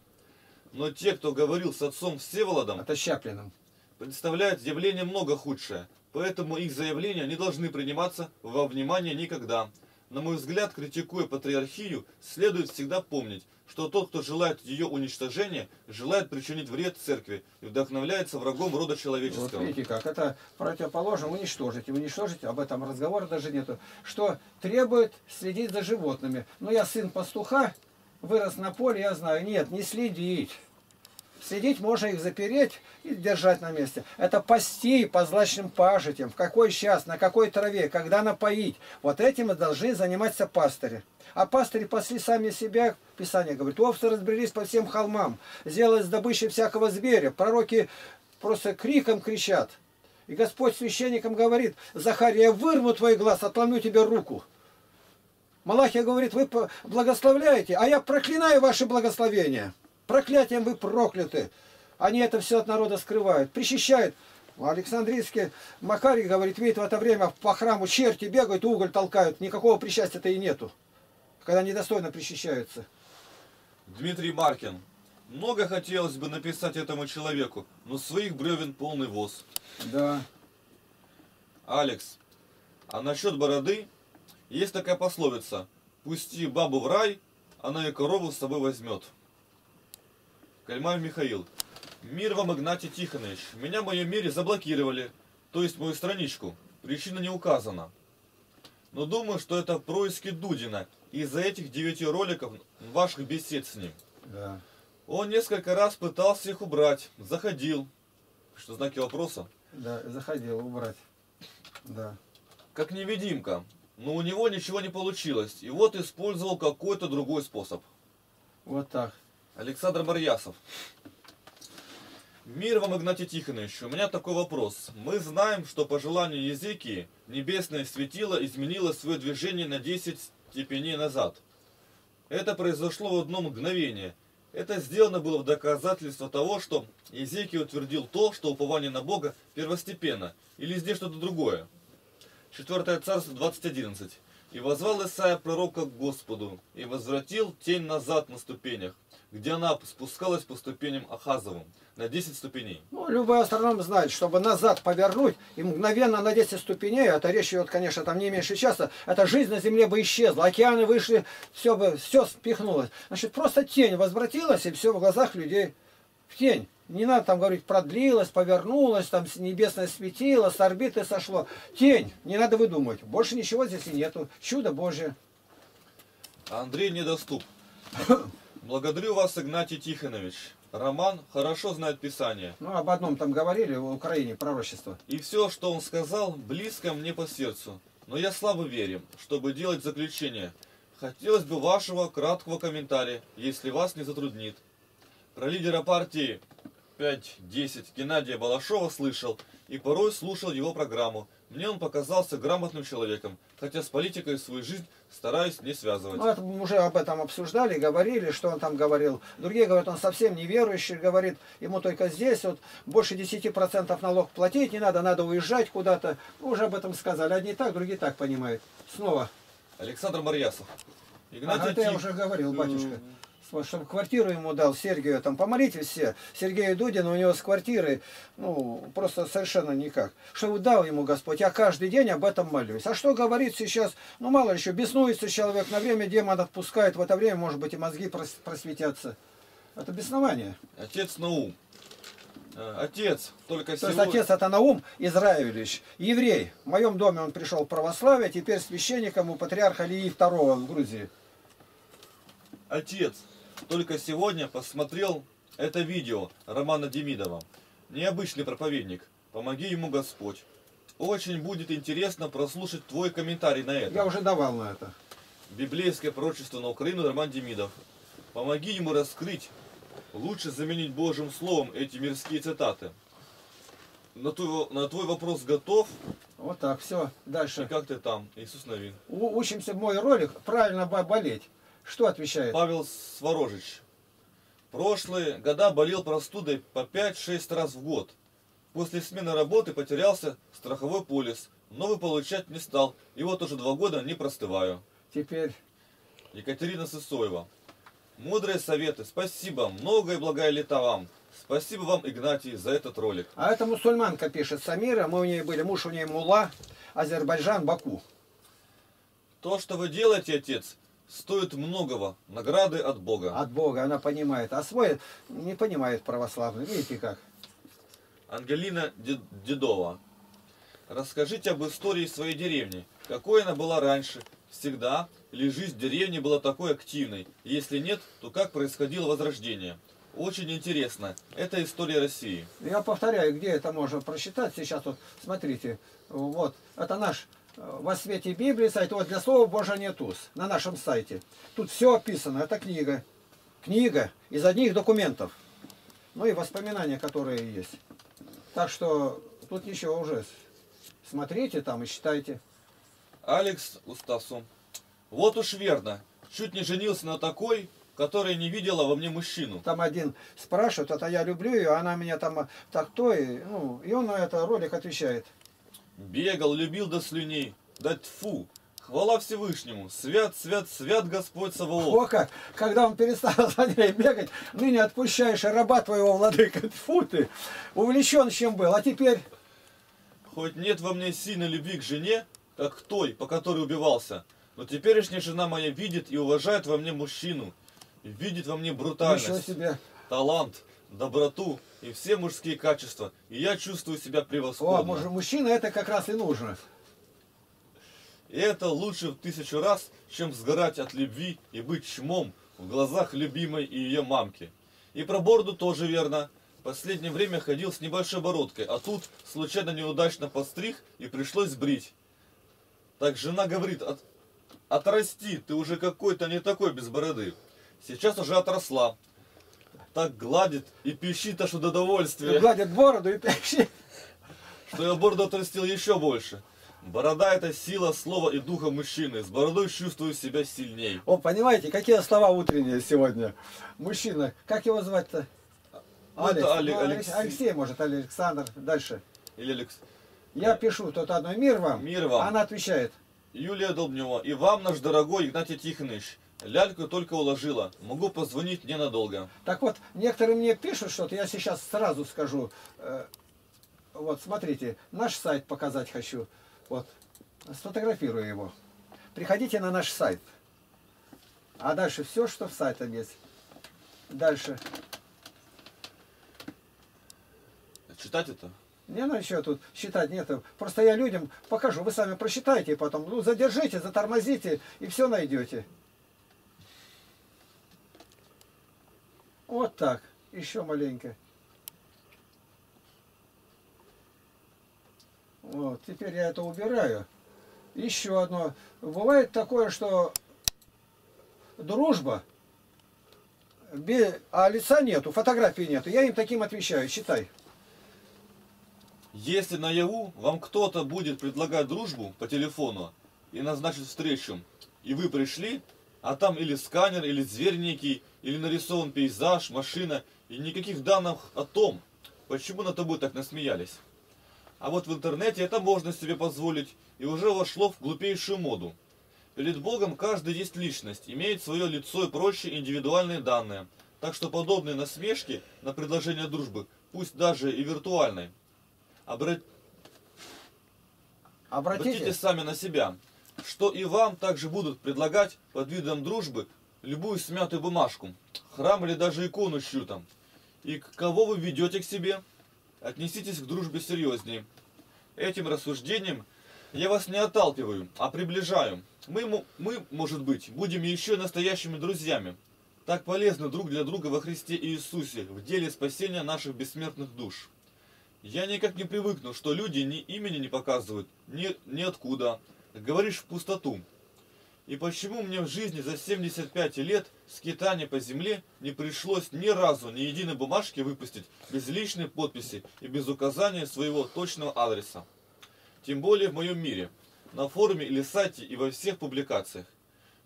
Но те, кто говорил с отцом Всеволодом, это Щаплиным, представляют явление много худшее, поэтому их заявления не должны приниматься во внимание никогда. На мой взгляд, критикуя патриархию, следует всегда помнить, что тот, кто желает ее уничтожения, желает причинить вред церкви и вдохновляется врагом рода человеческого. Вот видите как, это противоположно уничтожить. И уничтожить, об этом разговора даже нету. Что требует следить за животными. Но я сын пастуха, вырос на поле, я знаю. Нет, не следить. Следить можно их запереть и держать на месте. Это пасти по злачным пажитям, в какой час, на какой траве, когда напоить. Вот этим и должны заниматься пастыри. А пастыри пасли сами себя, Писание говорит, овцы разбрелись по всем холмам, сделали с добычей всякого зверя. Пророки просто криком кричат. И Господь священникам говорит: Захария, вырву твой глаз, отломлю тебе руку. Малахия говорит: вы благословляете, а я проклинаю ваши благословения. Проклятием вы прокляты. Они это все от народа скрывают. Причащают. Александрийский Макарий говорит, видит, в это время по храму черти бегают, уголь толкают. Никакого причастия-то и нету, когда недостойно причащаются. Дмитрий Маркин. Много хотелось бы написать этому человеку, но своих бревен полный воз. Да. Алекс, а насчет бороды есть такая пословица: пусти бабу в рай, она и корову с собой возьмет. Кальмаев Михаил. Мир вам, Игнатий Тихонович. Меня в моем мире заблокировали, то есть мою страничку. Причина не указана. Но думаю, что это происки Дудина из-за этих девяти роликов ваших бесед с ним. Да. Он несколько раз пытался их убрать. Заходил. Что, знаки вопроса? Да, заходил убрать. Да. Как невидимка. Но у него ничего не получилось. И вот использовал какой-то другой способ. Вот так. Александр Марьясов. Мир вам, Игнатий Тихонович, у меня такой вопрос. Мы знаем, что по желанию Езекии небесное светило изменило свое движение на десять степеней назад. Это произошло в одно мгновение. Это сделано было в доказательство того, что Езекия утвердил то, что упование на Бога первостепенно, или здесь что-то другое. четвёртое царство двадцать одиннадцать. «И возвал Исаия пророка к Господу, и возвратил тень назад на ступенях, где она спускалась по ступеням Ахазовым, на десять ступеней». Ну, любой астроном знает, чтобы назад повернуть, и мгновенно на десять ступеней, это речь идет, конечно, там не меньше часа, эта жизнь на Земле бы исчезла, океаны вышли, все бы, все спихнулось. Значит, просто тень возвратилась, и все в глазах людей в тень. Не надо там говорить, продлилась, повернулась, там небесное светило, с орбиты сошло. Тень, не надо выдумывать. Больше ничего здесь и нету. Чудо Божие. Андрей Недоступ. Благодарю вас, Игнатий Тихонович. Роман хорошо знает Писание. Ну, об одном там говорили, в Украине, пророчество. И все, что он сказал, близко мне по сердцу. Но я слабо верю, чтобы делать заключение. Хотелось бы вашего краткого комментария, если вас не затруднит. Про лидера партии пять десять Геннадия Балашова слышал и порой слушал его программу. Мне он показался грамотным человеком, хотя с политикой свою жизнь стараюсь не связывать. Ну, это мы уже об этом обсуждали, говорили, что он там говорил. Другие говорят, он совсем неверующий, говорит, ему только здесь вот больше десяти процентов налог платить не надо, надо уезжать куда-то. Мы уже об этом сказали. Одни так, другие так понимают. Снова. Александр Марьясов. Игнатий ага, Тих... я уже говорил, батюшка. Чтобы квартиру ему дал Сергею, там помолитесь все, Сергею Дудину, у него с квартиры, ну, просто совершенно никак. Чтобы дал ему Господь, я каждый день об этом молюсь. А что говорит сейчас, ну, мало ли еще, беснуется человек, на время демон отпускает, в это время, может быть, и мозги просветятся. Это беснование. Отец Наум. Отец, только То есть всего... отец это Наум Израилевич, еврей. В моем доме он пришел в православие, теперь священником у патриарха Лии второго в Грузии. Отец. Только сегодня посмотрел это видео Романа Демидова. Необычный проповедник. Помоги ему Господь. Очень будет интересно прослушать твой комментарий на это. Я уже давал на это. Библейское пророчество на Украину, Роман Демидов. Помоги ему раскрыть. Лучше заменить Божьим Словом эти мирские цитаты. На твой, на твой вопрос готов. Вот так, все. Дальше. И как ты там, Иисус Новин? У, учимся мой ролик «Правильно болеть». Что отвечает? Павел Сворожич. Прошлые года болел простудой по пять-шесть раз в год. После смены работы потерялся страховой полис. Новый получать не стал. И вот уже два года не простываю. Теперь. Екатерина Сысоева. Мудрые советы. Спасибо. Многое благое лето вам. Спасибо вам, Игнатий, за этот ролик. А это мусульманка пишет, Самира. Мы у нее были. Муж у нее мулла. Азербайджан, Баку. То, что вы делаете, отец... стоит многого, награды от Бога. От Бога, она понимает. А свой не понимает православный. Видите как. Ангелина Дедова. Расскажите об истории своей деревни. Какой она была раньше, всегда, или жизнь деревни была такой активной? Если нет, то как происходило возрождение? Очень интересно. Это история России. Я повторяю, где это можно прочитать. Сейчас вот, смотрите, вот, это наш... Во свете Библии сайт, вот для слова Божия нет уз, на нашем сайте. Тут все описано, это книга. Книга из одних документов. Ну и воспоминания, которые есть. Так что тут ничего уже. Смотрите там и читайте. Алекс Устасу. Вот уж верно. Чуть не женился на такой, которая не видела во мне мужчину. Там один спрашивает, это я люблю ее, она меня там так то, и, ну, и он на этот ролик отвечает. Бегал, любил до слюней, да тьфу, Хвала Всевышнему! Свят, свят, свят Господь Саваоф! О как! Когда он перестал за ней бегать, ныне отпущаешь раба твоего, владыка, тьфу ты! Увлечен чем был, а теперь... Хоть нет во мне сильной любви к жене, как к той, по которой убивался, но теперешняя жена моя видит и уважает во мне мужчину, видит во мне брутальность, талант, доброту и все мужские качества, и я чувствую себя превосходно. О, муж, мужчина это как раз и нужно. И это лучше в тысячу раз, чем сгорать от любви и быть чмом в глазах любимой и ее мамки. И про бороду тоже верно. Последнее время ходил с небольшой бородкой, а тут случайно неудачно постриг и пришлось брить. Так жена говорит: от... отрасти, ты уже какой-то не такой без бороды. Сейчас уже отросла. Так гладит и пищит аж до удовольствия. Гладит бороду и пищит. Что я бороду отрастил еще больше. Борода — это сила слова и духа мужчины. С бородой чувствую себя сильней. О, понимаете, какие слова утренние сегодня. Мужчина, как его звать-то? Ну, Алекс. Это Али... ну, Алексей. Алексей, может, Александр. Дальше. Или Алекс... Я пишу тот одной мир вам. Мир вам. Она отвечает. Юлия Дубнева. И вам, наш дорогой Игнатий Тихонович. Ляльку только уложила. Могу позвонить ненадолго. Так вот, некоторые мне пишут что-то, я сейчас сразу скажу. Вот, смотрите, наш сайт показать хочу. Вот, сфотографирую его. Приходите на наш сайт. А дальше все, что в сайте есть. Дальше. Читать это? Не, ну еще тут считать нет. Просто я людям покажу. Вы сами прочитайте и потом. Ну, задержите, затормозите и все найдете. Вот так. Еще маленько. Вот. Теперь я это убираю. Еще одно. Бывает такое, что дружба, а лица нету, фотографии нету. Я им таким отвечаю. Читай. Если наяву вам кто-то будет предлагать дружбу по телефону и назначить встречу, и вы пришли, а там или сканер, или зверь некий, или нарисован пейзаж, машина, и никаких данных о том, почему на тобой так насмеялись. А вот в интернете это можно себе позволить, и уже вошло в глупейшую моду. Перед Богом каждый есть личность, имеет свое лицо и прочие индивидуальные данные, так что подобные насмешки на предложение дружбы, пусть даже и виртуальной, Обрат... Обратите. Обратите сами на себя, что и вам также будут предлагать под видом дружбы любую смятую бумажку, храм или даже икону чью там. И кого вы ведете к себе, отнеситесь к дружбе серьезнее. Этим рассуждением я вас не отталкиваю, а приближаю. Мы, мы может быть, будем еще настоящими друзьями. Так полезны друг для друга во Христе Иисусе, в деле спасения наших бессмертных душ. Я никак не привыкну, что люди ни имени не показывают, ни, ни откуда. Говоришь в пустоту. И почему мне в жизни за семьдесят пять лет скитания по земле не пришлось ни разу ни единой бумажки выпустить без личной подписи и без указания своего точного адреса? Тем более в моем мире, на форуме или сайте и во всех публикациях.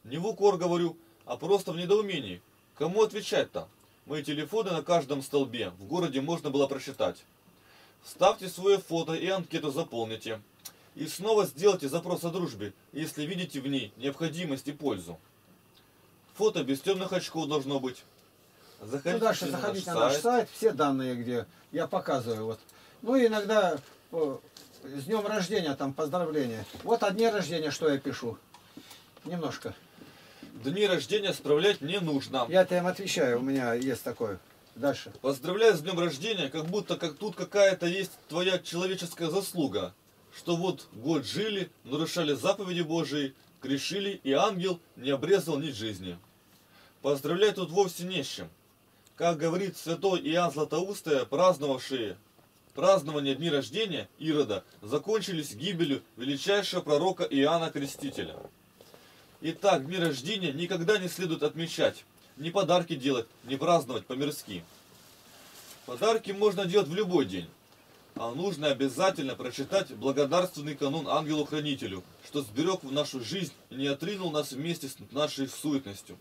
Не в укор говорю, а просто в недоумении. Кому отвечать-то? Мои телефоны на каждом столбе в городе можно было прочитать. Ставьте свое фото и анкету заполните. И снова сделайте запрос о дружбе, если видите в ней необходимость и пользу. Фото без темных очков должно быть. Заходите, ну, дальше, на, заходите наш на наш сайт. Все данные, где я показываю. Вот. Ну и иногда о, с днем рождения, там поздравления. Вот о дне рождения, что я пишу. Немножко. Дни рождения справлять не нужно. Я-то им отвечаю, у меня есть такое. Дальше. Поздравляю с днем рождения, как будто как тут какая-то есть твоя человеческая заслуга, что вот год жили, нарушали заповеди Божии, грешили, и ангел не обрезал нить жизни. Поздравляю тут вовсе не с чем. Как говорит святой Иоанн Златоустая, праздновавшие празднование дни рождения Ирода закончились гибелью величайшего пророка Иоанна Крестителя. Итак, дни рождения никогда не следует отмечать. Не подарки делать, не праздновать по-мирски. Подарки можно делать в любой день. А нужно обязательно прочитать благодарственный канон ангелу-хранителю, что сберег в нашу жизнь и не отринул нас вместе с нашей суетностью.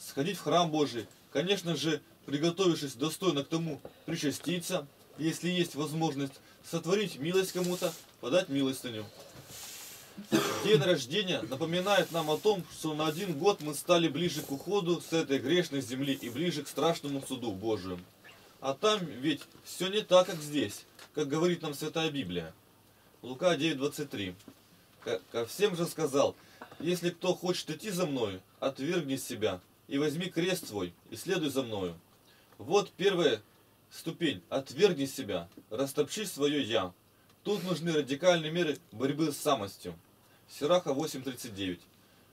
Сходить в храм Божий, конечно же, приготовившись достойно к тому, причаститься, если есть возможность, сотворить милость кому-то, подать милостыню. День рождения напоминает нам о том, что на один год мы стали ближе к уходу с этой грешной земли и ближе к страшному суду Божию. А там ведь все не так, как здесь, как говорит нам Святая Библия. Лука девять двадцать три. Ко всем же сказал: если кто хочет идти за мною, отвергни себя и возьми крест свой и следуй за мною. Вот первая ступень. Отвергни себя, растопчи свое я. Тут нужны радикальные меры борьбы с самостью. Сираха восемь тридцать девять.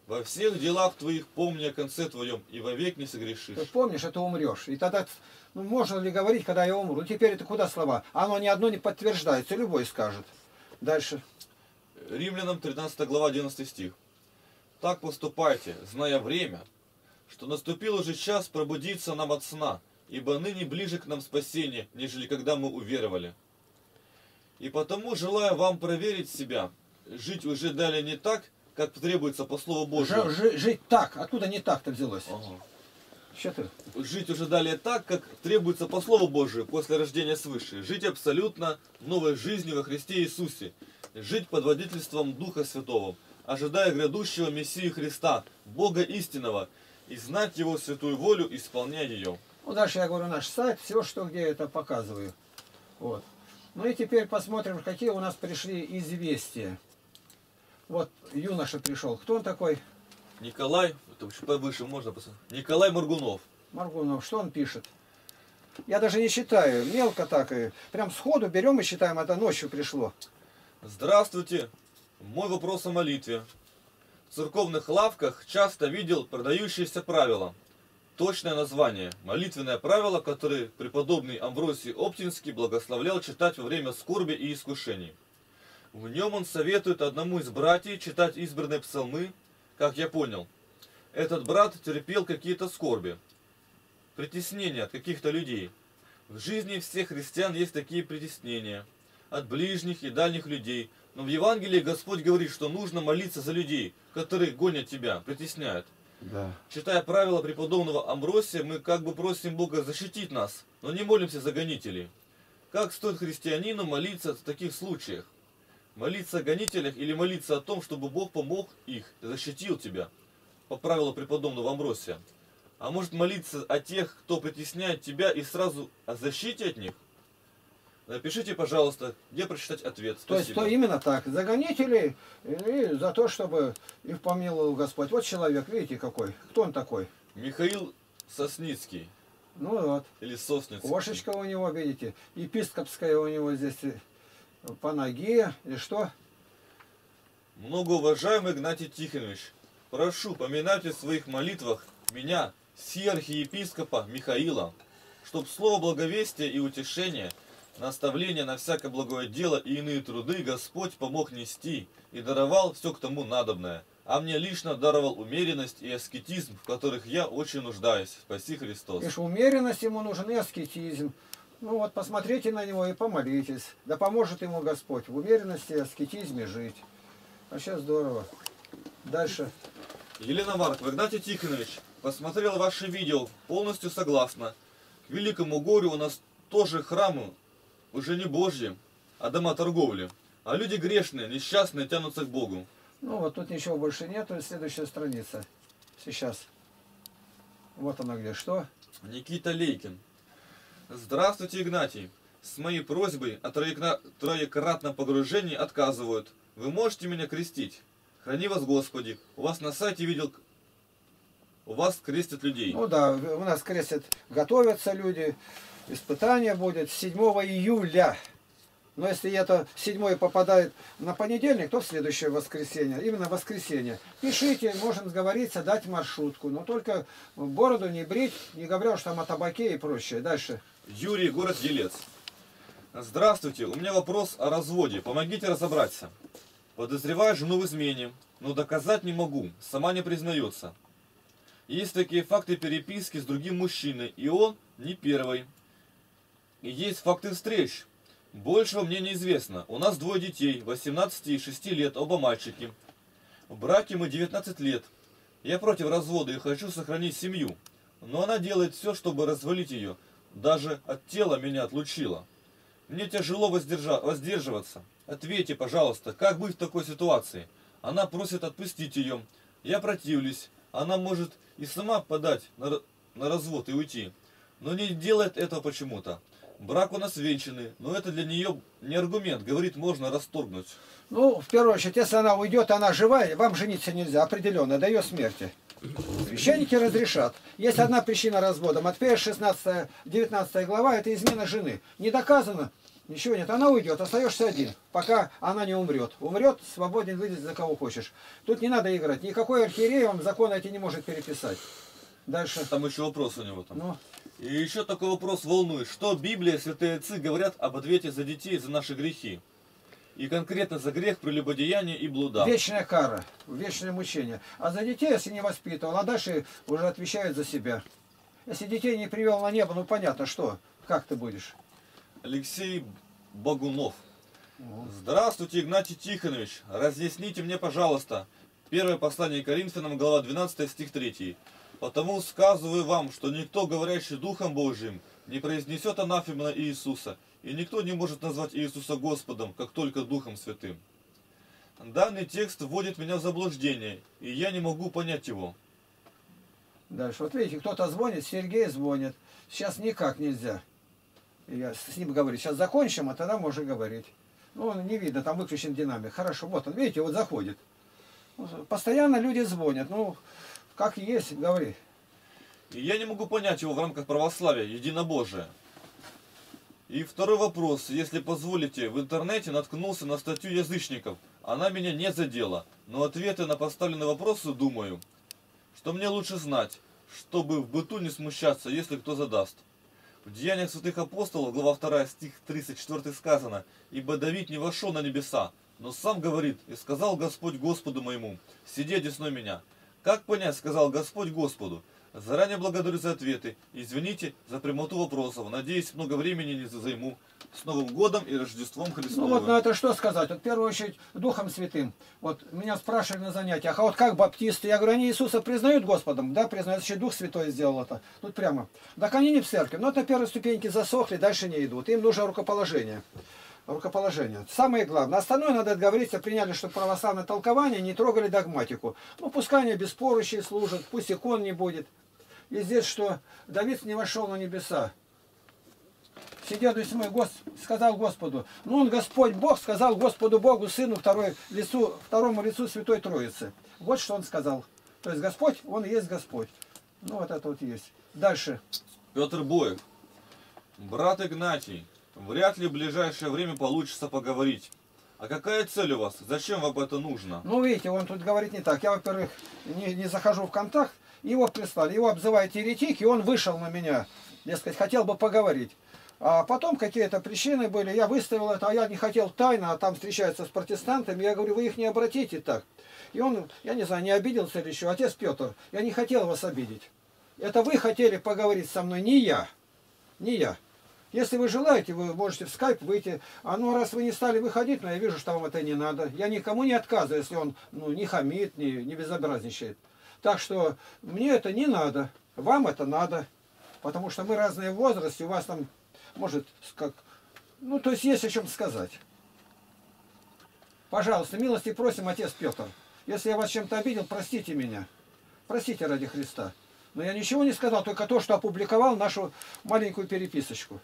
Во всех делах твоих помни о конце твоем, и вовек не согрешишь. Ты помнишь, а ты умрешь. И тогда, ну, можно ли говорить, когда я умру? Ну, теперь это куда слова? Оно ни одно не подтверждается, любой скажет. Дальше. Римлянам тринадцатая глава, одиннадцатый стих. Так поступайте, зная время, что наступил уже час пробудиться нам от сна, ибо ныне ближе к нам спасение, нежели когда мы уверовали. И потому желаю вам проверить себя, жить уже далее не так, как требуется по Слову Божьему. Ж, ж, жить так, откуда не так-то взялось? Ага. Что ты? Жить уже далее так, как требуется по Слову Божию после рождения свыше. Жить абсолютно новой жизнью во Христе Иисусе. Жить под водительством Духа Святого, ожидая грядущего Мессии Христа, Бога истинного, и знать Его святую волю, исполняя ее. Ну, дальше я говорю наш сайт, все, что где это показываю. Вот. Ну и теперь посмотрим, какие у нас пришли известия. Вот юноша пришел. Кто он такой? Николай. Это повыше можно посмотреть. Николай Моргунов. Моргунов. Что он пишет? Я даже не считаю. Мелко так. Прям сходу берем и считаем. Это ночью пришло. Здравствуйте. Мой вопрос о молитве. В церковных лавках часто видел продающиеся правила. Точное название. Молитвенное правило, которое преподобный Амвросий Оптинский благословлял читать во время скорби и искушений. В нем он советует одному из братьев читать избранные псалмы, как я понял. Этот брат терпел какие-то скорби, притеснения от каких-то людей. В жизни всех христиан есть такие притеснения от ближних и дальних людей. Но в Евангелии Господь говорит, что нужно молиться за людей, которые гонят тебя, притесняют. Да. Читая правила преподобного Амвросия, мы как бы просим Бога защитить нас, но не молимся за гонителей. Как стоит христианину молиться в таких случаях? Молиться о гонителях или молиться о том, чтобы Бог помог их, защитил тебя, по правилу преподобного Амвросия? А может молиться о тех, кто притесняет тебя, и сразу о защите от них? Напишите, пожалуйста, где прочитать ответ. Спасибо. То есть, то именно так. За гонителей и за то, чтобы их помиловал Господь. Вот человек, видите, какой. Кто он такой? Михаил Сосницкий. Ну вот. Или Сосницкий. Кошечка у него, видите. Епископская у него здесь панагия. И что? Многоуважаемый Игнатий Тихонович, прошу, поминайте в своих молитвах меня, сия архиепископа Михаила, чтоб слово благовестия и утешения, наставление на всякое благое дело и иные труды Господь помог нести и даровал все к тому надобное. А мне лично даровал умеренность и аскетизм, в которых я очень нуждаюсь. Спаси Христос. Видишь, умеренность ему нужен и аскетизм. Ну вот, посмотрите на него и помолитесь. Да поможет ему Господь в умеренности и аскетизме жить. Вообще здорово. Дальше. Елена Маркова. Игнатий Тихонович, посмотрел ваше видео, полностью согласна. К великому горю у нас тоже храмы уже не Божьи, а дома торговли. А люди грешные, несчастные, тянутся к Богу. Ну вот тут ничего больше нету. Следующая страница. Сейчас. Вот она где. Что? Никита Лейкин. Здравствуйте, Игнатий. С моей просьбой о троекратном погружении отказывают. Вы можете меня крестить? Храни вас, Господи. У вас на сайте видел... У вас крестят людей. Ну да, у нас крестят, готовятся люди. Испытание будет седьмого июля. Но если это седьмое попадает на понедельник, то в следующее воскресенье. Именно воскресенье. Пишите, можем сговориться, дать маршрутку. Но только бороду не брить, не говоря уж там о табаке и прочее. Дальше. Юрий, город Елец. Здравствуйте, у меня вопрос о разводе. Помогите разобраться. Подозреваю жену в измене, но доказать не могу. Сама не признается. Есть такие факты переписки с другим мужчиной, и он не первый. И есть факты встреч. Большего мне неизвестно. У нас двое детей, восемнадцати и шести лет, оба мальчики. В браке мы девятнадцать лет. Я против развода и хочу сохранить семью. Но она делает все, чтобы развалить ее. Даже от тела меня отлучила. Мне тяжело воздержа... воздерживаться. Ответьте, пожалуйста, как быть в такой ситуации? Она просит отпустить ее. Я противлюсь. Она может и сама подать на, на развод и уйти. Но не делает этого почему-то. Брак у нас вечный, но это для нее не аргумент. Говорит, можно расторгнуть. Ну, в первую очередь, если она уйдет, она живая, вам жениться нельзя определенно, до ее смерти. Священники разрешат. Есть одна причина развода. Матфея шестнадцатая, девятнадцатая глава, это измена жены. Не доказано, ничего нет. Она уйдет, остаешься один, пока она не умрет. Умрет, свободен выйдет за кого хочешь. Тут не надо играть. Никакой архиерей вам закон эти не может переписать. Дальше. Там еще вопрос у него. Там. Ну. И еще такой вопрос волнует. Что Библия, святые отцы говорят об ответе за детей, за наши грехи? И конкретно за грех, прелюбодеяние и блуда. Вечная кара, вечное мучение. А за детей, если не воспитывал, а дальше уже отвечают за себя. Если детей не привел на небо, ну понятно, что, как ты будешь. Алексей Богунов. Угу. Здравствуйте, Игнатий Тихонович. Разъясните мне, пожалуйста, первое послание Коринфянам, глава двенадцатая, стих третий. Потому сказываю вам, что никто, говорящий Духом Божьим, не произнесет анафема Иисуса, и никто не может назвать Иисуса Господом, как только Духом Святым. Данный текст вводит меня в заблуждение, и я не могу понять его. Дальше. Вот видите, кто-то звонит, Сергей звонит. Сейчас никак нельзя. Я с ним говорю, сейчас закончим, а тогда можно говорить. Ну, не видно, там выключен динамик. Хорошо, вот он, видите, вот заходит. Постоянно люди звонят, ну... Как есть, говори. И я не могу понять его в рамках православия, единобожия. И второй вопрос. Если позволите, в интернете наткнулся на статью язычников. Она меня не задела. Но ответы на поставленные вопросы, думаю, что мне лучше знать, чтобы в быту не смущаться, если кто задаст. В Деяниях святых апостолов, глава вторая, стих тридцать четыре сказано: «Ибо Давид не вошел на небеса, но сам говорит, и сказал Господь Господу моему, сиди одесной меня». Как понять, сказал Господь Господу? Заранее благодарю за ответы. Извините за прямоту вопросов. Надеюсь, много времени не займу. С Новым годом и Рождеством Христовым. Ну вот на это что сказать? Вот в первую очередь Духом Святым. Вот меня спрашивали на занятиях, а вот как баптисты? Я говорю, они Иисуса признают Господом? Да, признают, еще Дух Святой сделал это. Тут прямо. Так они не в церкви. Но это первые ступеньки засохли, дальше не идут. Им нужно рукоположение. Рукоположение. Самое главное. Остальное, надо отговориться, приняли, что православное толкование, не трогали догматику. Ну, пускай они беспорочие служат, пусть икон не будет. И здесь, что Давид не вошел на небеса. Сидел восьмой, Гос... сказал Господу. Ну, он Господь Бог, сказал Господу Богу, Сыну, второй лицу, второму лицу Святой Троицы. Вот что он сказал. То есть Господь, он и есть Господь. Ну, вот это вот есть. Дальше. Петр Боев. Брат Игнатий. Вряд ли в ближайшее время получится поговорить. А какая цель у вас? Зачем вам это нужно? Ну, видите, он тут говорит не так. Я, во-первых, не, не захожу в контакт. Его прислали. Его обзывают еретик, и он вышел на меня. Я, сказать, хотел бы поговорить. А потом какие-то причины были. Я выставил это, а я не хотел тайно, а там встречаются с протестантами. Я говорю, вы их не обратите так. И он, я не знаю, не обиделся ли еще. Отец Петр, я не хотел вас обидеть. Это вы хотели поговорить со мной, не я. Не я. Если вы желаете, вы можете в скайп выйти. А ну, раз вы не стали выходить, но я вижу, что вам это не надо. Я никому не отказываю, если он ну, не хамит, не, не безобразничает. Так что мне это не надо, вам это надо. Потому что мы разные в возрасте, у вас там, может, как... Ну, то есть есть о чем сказать. Пожалуйста, милости просим, отец Петр. Если я вас чем-то обидел, простите меня. Простите ради Христа. Но я ничего не сказал, только то, что опубликовал нашу маленькую переписочку.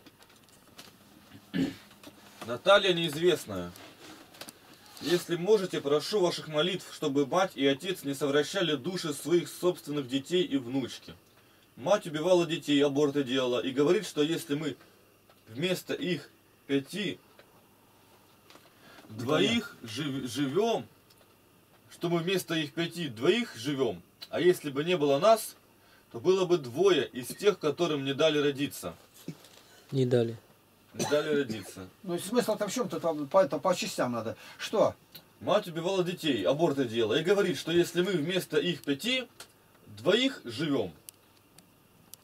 Наталья неизвестная. Если можете, прошу ваших молитв, чтобы мать и отец не совращали души своих собственных детей и внучки. Мать убивала детей, аборты делала, и говорит, что если мы вместо их пяти двоих жив, живем, что мы вместо их пяти двоих живем, а если бы не было нас, то было бы двое из тех, которым не дали родиться. Не дали. Не дали родиться. Ну, смысл-то в чем-то, по, по частям надо. Что? Мать убивала детей, аборты делала, и говорит, что если мы вместо их пяти, двоих живем,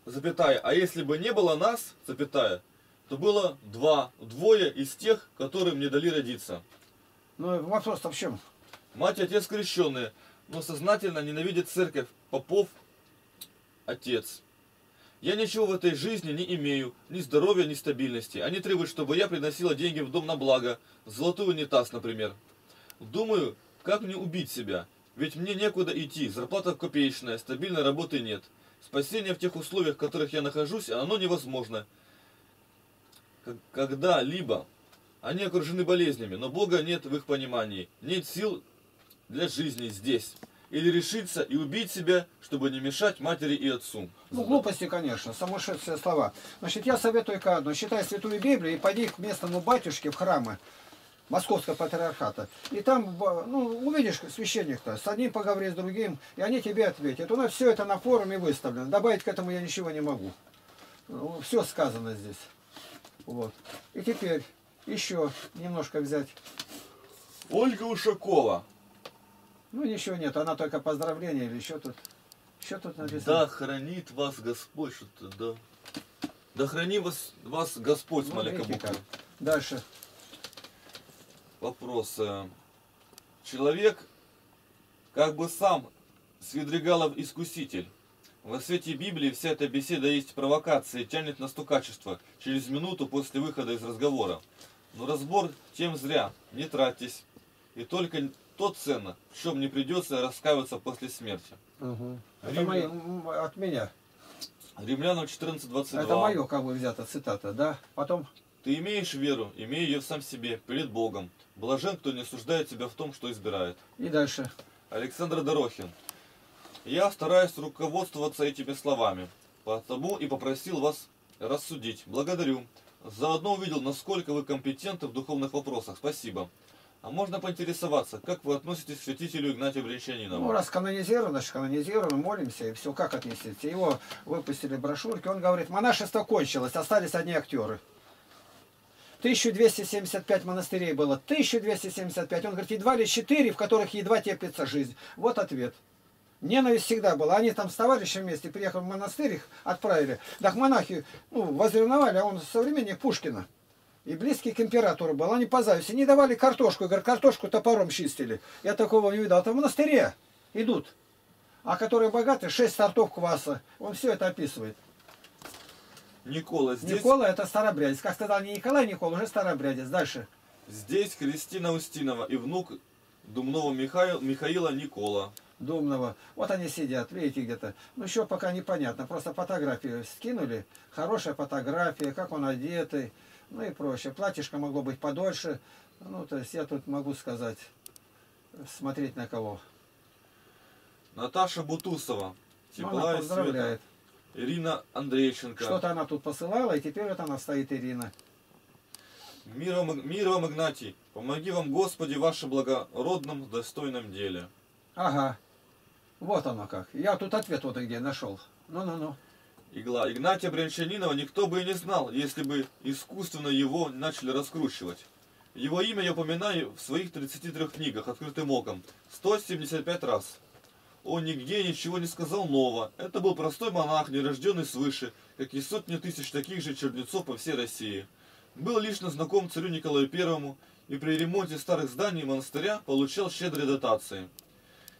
запятая, а если бы не было нас, запятая, то было два, двое из тех, которым не дали родиться. Ну, вопрос-то в чем? Мать и отец крещенные, но сознательно ненавидят церковь, попов, отец. Я ничего в этой жизни не имею, ни здоровья, ни стабильности. Они требуют, чтобы я приносила деньги в дом на благо, золотой унитаз, например. Думаю, Как мне убить себя? Ведь мне некуда идти, зарплата копеечная, стабильной работы нет. Спасение в тех условиях, в которых я нахожусь, оно невозможно. Когда-либо они окружены болезнями, но Бога нет в их понимании. Нет сил для жизни здесь. Или решиться и убить себя, чтобы не мешать матери и отцу. Ну, глупости, конечно, сумасшедшие слова. Значит, я советую только одно. Читай Святую Библию и пойди к местному батюшке в храмы Московского патриархата. И там, ну, увидишь священник-то, с одним поговори, с другим, и они тебе ответят. У нас все это на форуме выставлено. Добавить к этому я ничего не могу. Все сказано здесь. Вот. И теперь еще немножко взять. Ольга Ушакова. Ну, ничего нет, она только поздравление или еще тут. Еще тут написано. Да хранит вас Господь, что-то, да. Да храни вас, вас Господь, ну, маленькая. Дальше. Вопрос. Человек как бы сам Свидригайлов искуситель. Во свете Библии вся эта беседа есть провокация и тянет на стукачество через минуту после выхода из разговора. Но разбор тем зря, не тратьтесь. И только то ценно, в чем не придется раскаиваться после смерти. Угу. Римля... Это мои... от меня. Римлянам четырнадцать двадцать два. Это мое, как бы взято, цитата, да? Потом... Ты имеешь веру, имей ее в сам себе, перед Богом. Блажен, кто не осуждает тебя в том, что избирает. И дальше. Александр Дорохин. Я стараюсь руководствоваться этими словами, потому и попросил вас рассудить. Благодарю. Заодно увидел, насколько вы компетентны в духовных вопросах. Спасибо. А можно поинтересоваться, как вы относитесь к святителю Игнатию Брянчанинову? Ну, раз канонизирован, значит канонизирован, молимся и все. Как относитесь? Его выпустили брошюрки, он говорит, монашество кончилось, остались одни актеры. тысяча двести семьдесят пять монастырей было, тысяча двести семьдесят пять. Он говорит, едва ли четыре, в которых едва теплится жизнь. Вот ответ. Ненависть всегда была. Они там с товарищем вместе приехали в монастырь, их отправили. Так монахи, ну, возревновали, а он современник Пушкина. И близкий к императору был. Они по зависти не давали картошку. Говорят, картошку топором чистили. Я такого не видал. Это в монастыре идут. А которые богаты, шесть сортов кваса. Он все это описывает. Никола здесь... Никола это старобрядец. Как сказал не Николай Никола, уже старобрядец. Дальше. Здесь Кристина Устинова и внук Думного Миха... Михаила Никола. Думного. Вот они сидят, видите, где-то. Ну, еще пока непонятно. Просто фотографию скинули. Хорошая фотография, как он одетый, ну и прочее. Платьишко могло быть подольше. Ну, то есть я тут могу сказать, смотреть на кого. Наташа Бутусова. Теплая, ну, поздравляет. Света. Ирина Андрейченко. Что-то она тут посылала, и теперь вот она стоит, Ирина. Мир вам, мир вам, Игнатий. Помоги вам, Господи, в вашем благородном, достойном деле. Ага. Вот оно как. Я тут ответ вот где нашел. Ну-ну-ну. Игла. Игнатия Брянчанинова никто бы и не знал, если бы искусственно его начали раскручивать. Его имя я упоминаю в своих тридцати трёх книгах открытым оком сто семьдесят пять раз. Он нигде ничего не сказал нового. Это был простой монах, нерожденный свыше, как и сотни тысяч таких же чернецов по всей России. Был лично знаком царю Николаю Первому и при ремонте старых зданий монастыря получал щедрые дотации.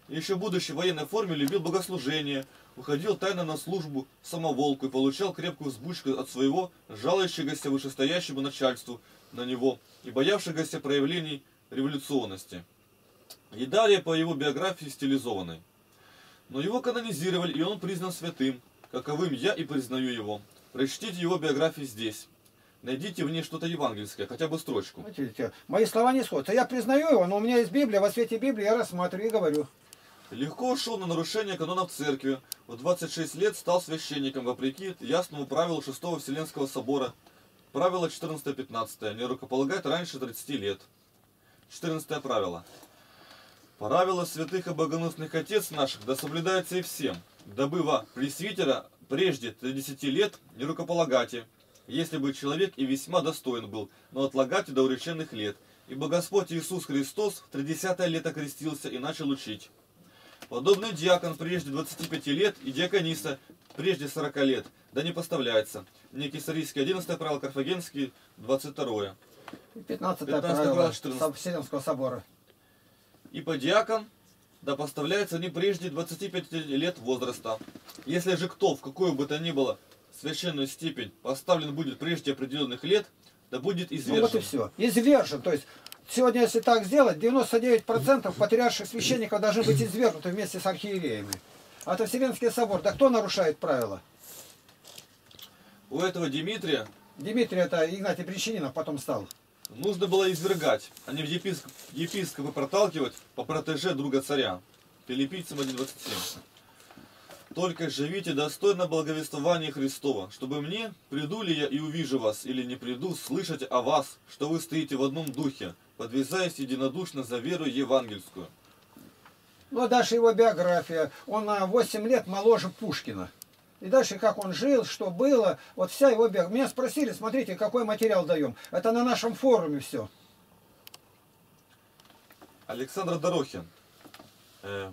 Еще будучи в военной форме любил богослужение, уходил тайно на службу в самоволку и получал крепкую взбучку от своего жалующегося вышестоящему начальству на него и боявшегося проявлений революционности. И далее по его биографии стилизованной. Но его канонизировали, и он признан святым, каковым я и признаю его. Прочтите его биографию здесь. Найдите в ней что-то евангельское, хотя бы строчку. Мои слова не сходятся. Я признаю его, но у меня есть Библия, во свете Библии я рассматриваю и говорю. Легко шел на нарушение канонов церкви. В двадцать шесть лет стал священником, вопреки ясному правилу шестого Вселенского собора. Правило четырнадцатое пятнадцатое. Не рукополагать раньше тридцати лет. четырнадцатое правило. Правило святых и богоносных отец наших да соблюдается и всем. Дабы во пресвитера прежде тридцати лет не рукополагайте, если бы человек и весьма достоин был, но отлагайте до уреченных лет. Ибо Господь Иисус Христос в тридесятое лето крестился и начал учить. Подобный диакон прежде двадцати пяти лет и диакониса прежде сорока лет, да не поставляется. Мне Кесарийский одиннадцатое правило, Карфагенский двадцать второе. пятнадцатое правило Вселенского собора. И по диакон, да поставляется не прежде двадцати пяти лет возраста. Если же кто, в какую бы то ни было священную степень, поставлен будет прежде определенных лет, да будет извержен. Ну вот и все. Извержен, то есть... сегодня, если так сделать, девяносто девять процентов патриарших священников должны быть извергнуты вместе с архиереями. А то Вселенский собор. Да кто нарушает правила? У этого Димитрия... Димитрий, это Игнатий Причининов потом стал. Нужно было извергать, а не в епископ, епископы проталкивать по протеже друга царя. Филиппийцам один двадцать семь. Только живите достойно благовествования Христова, чтобы мне, приду ли я и увижу вас, или не приду, слышать о вас, что вы стоите в одном духе, подвязаясь единодушно за веру евангельскую. Ну, дальше его биография. Он на восемь лет моложе Пушкина. И дальше, как он жил, что было, вот вся его биография. Меня спросили, смотрите, какой материал даем. Это на нашем форуме все. Александр Дорохин.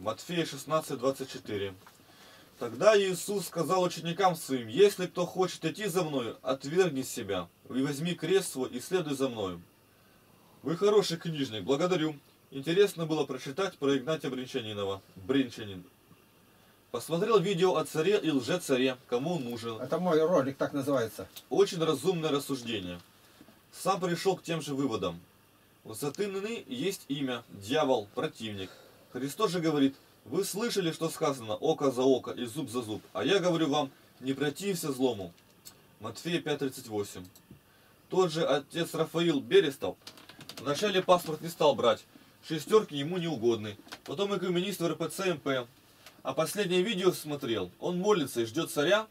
Матфея шестнадцать двадцать четыре. Тогда Иисус сказал ученикам своим: «Если кто хочет идти за мною, отвергни себя, и возьми крест свой, и следуй за мною». Вы хороший книжник, благодарю. Интересно было прочитать про Игнатия Бринчанинова. Бринчанин. Посмотрел видео о царе и лже-царе, кому он нужен. Это мой ролик, так называется. Очень разумное рассуждение. Сам пришел к тем же выводам. У сатаны есть имя, дьявол, противник. Христос же говорит: «Вы слышали, что сказано, око за око и зуб за зуб, а я говорю вам, не противься злому». Матфея пять тридцать восемь. Тот же отец Рафаил Берестов вначале паспорт не стал брать, шестерки ему не угодны, потом экуменист в РПЦ МП. А последнее видео смотрел, он молится и ждет царя,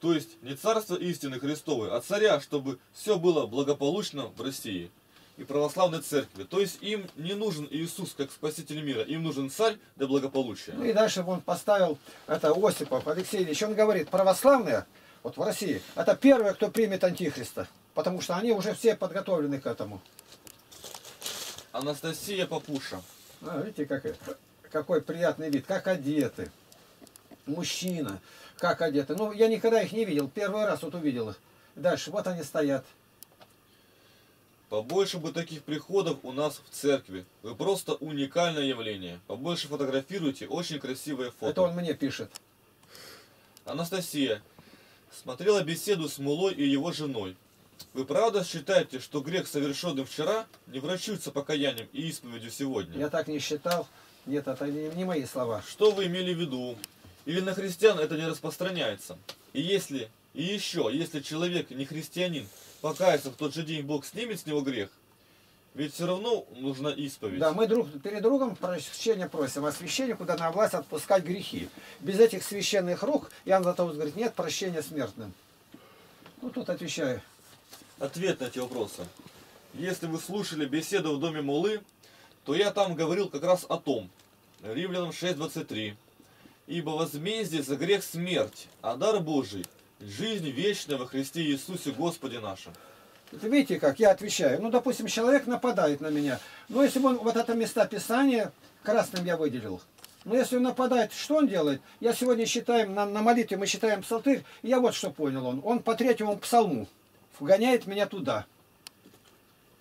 то есть не царство истины Христовой, а царя, чтобы все было благополучно в России и православной церкви. То есть им не нужен Иисус как спаситель мира, им нужен царь для благополучия. И дальше он поставил, это Осипов Алексей Ильич, он говорит, православные, вот в России, это первые, кто примет Антихриста, потому что они уже все подготовлены к этому. Анастасия Папуша. А, видите, как, какой приятный вид, как одеты. Мужчина, как одеты. Ну, я никогда их не видел, первый раз вот увидел их. Дальше, вот они стоят. Побольше бы таких приходов у нас в церкви. Вы просто уникальное явление. Побольше фотографируйте, очень красивые фото. Это он мне пишет. Анастасия. Смотрела беседу с Мулой и его женой. Вы правда считаете, что грех, совершенный вчера, не врачуется покаянием и исповедью сегодня? Я так не считал. Нет, это не мои слова. Что вы имели в виду? Или на христиан это не распространяется? И если... И еще, если человек, не христианин, покаяться в тот же день, Бог снимет с него грех, ведь все равно нужна исповедь. Да, мы друг перед другом прощения просим, а священнику дана власть отпускать грехи. Без этих священных рук, Иоанн Златоуст говорит, нет прощения смертным. Ну, тут отвечаю. Ответ на эти вопросы. Если вы слушали беседу в доме Мулы, то я там говорил как раз о том, Римлянам шесть двадцать три. «Ибо возмездие за грех смерть, а дар Божий – жизнь вечная во Христе Иисусе Господе нашем». Это видите, как я отвечаю. Ну, допустим, человек нападает на меня. Но если бы он, вот это места Писания, красным я выделил. Но если он нападает, что он делает? Я сегодня считаем, на, на молитве мы считаем псалтырь. И я вот что понял он. Он по третьему псалму вгоняет меня туда.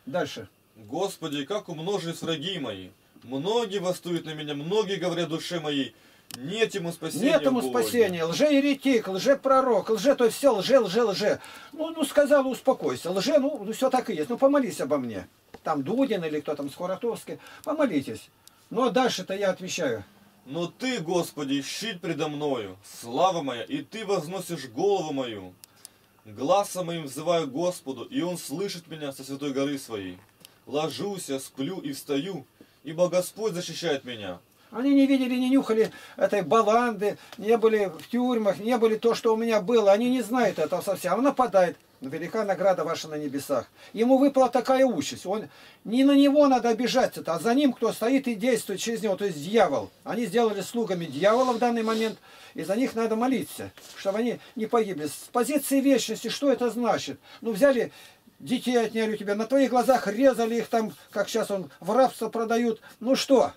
Дальше. «Господи, как умножились враги мои. Многие восстают на меня, многие говорят душе моей. Нет ему спасения. Нет ему спасения. Лже-еретик, лже-пророк, лже, то есть все лже, лже, лже. Ну, ну, сказал, успокойся. Лже, ну, ну, все так и есть. Ну, помолись обо мне. Там Дудин или кто там, Скуратовский. Помолитесь. Ну, а дальше-то я отвечаю. Но ты, Господи, щит предо мною, слава моя, и ты возносишь голову мою. Гласом моим взываю Господу, и он слышит меня со святой горы своей. Ложусь, я сплю и встаю, ибо Господь защищает меня». Они не видели, не нюхали этой баланды, не были в тюрьмах, не были то, что у меня было. Они не знают этого совсем. Он нападает. Велика награда ваша на небесах. Ему выпала такая участь. Он, не на него надо обижаться, а за ним, кто стоит и действует через него, то есть дьявол. Они сделали слугами дьявола в данный момент, и за них надо молиться, чтобы они не погибли. С позиции вечности что это значит? Ну, взяли... Детей отняли у тебя, на твоих глазах резали их там, как сейчас он в рабство продают. Ну что?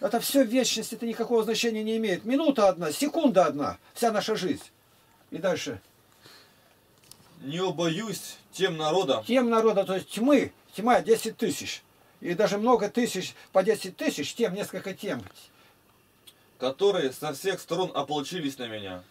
Это все вечность, это никакого значения не имеет. Минута одна, секунда одна, вся наша жизнь. И дальше. Не убоюсь тем народа. Тем народа, то есть тьмы, тьма десять тысяч. И даже много тысяч, по десять тысяч, тем, несколько тем. Которые со всех сторон ополчились на меня.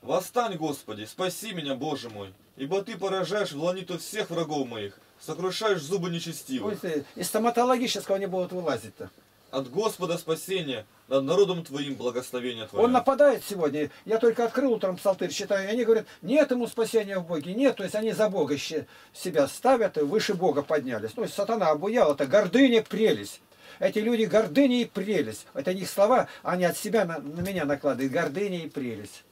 Восстань, Господи, спаси меня, Боже мой, ибо Ты поражаешь в ланиту всех врагов моих. сокрушаешь зубы нечестивых. Ой, из стоматологического не будут вылазить-то. От Господа спасения, над народом твоим благословение твое. Он нападает сегодня. Я только открыл утром псалтырь, читаю, и они говорят, нет ему спасения в Боге, нет. То есть они за Бога себя ставят и выше Бога поднялись. То есть сатана обуял, это гордыня, прелесть. Эти люди гордыня и прелесть. Это не их слова, они от себя на, на меня накладывают. Гордыня и прелесть.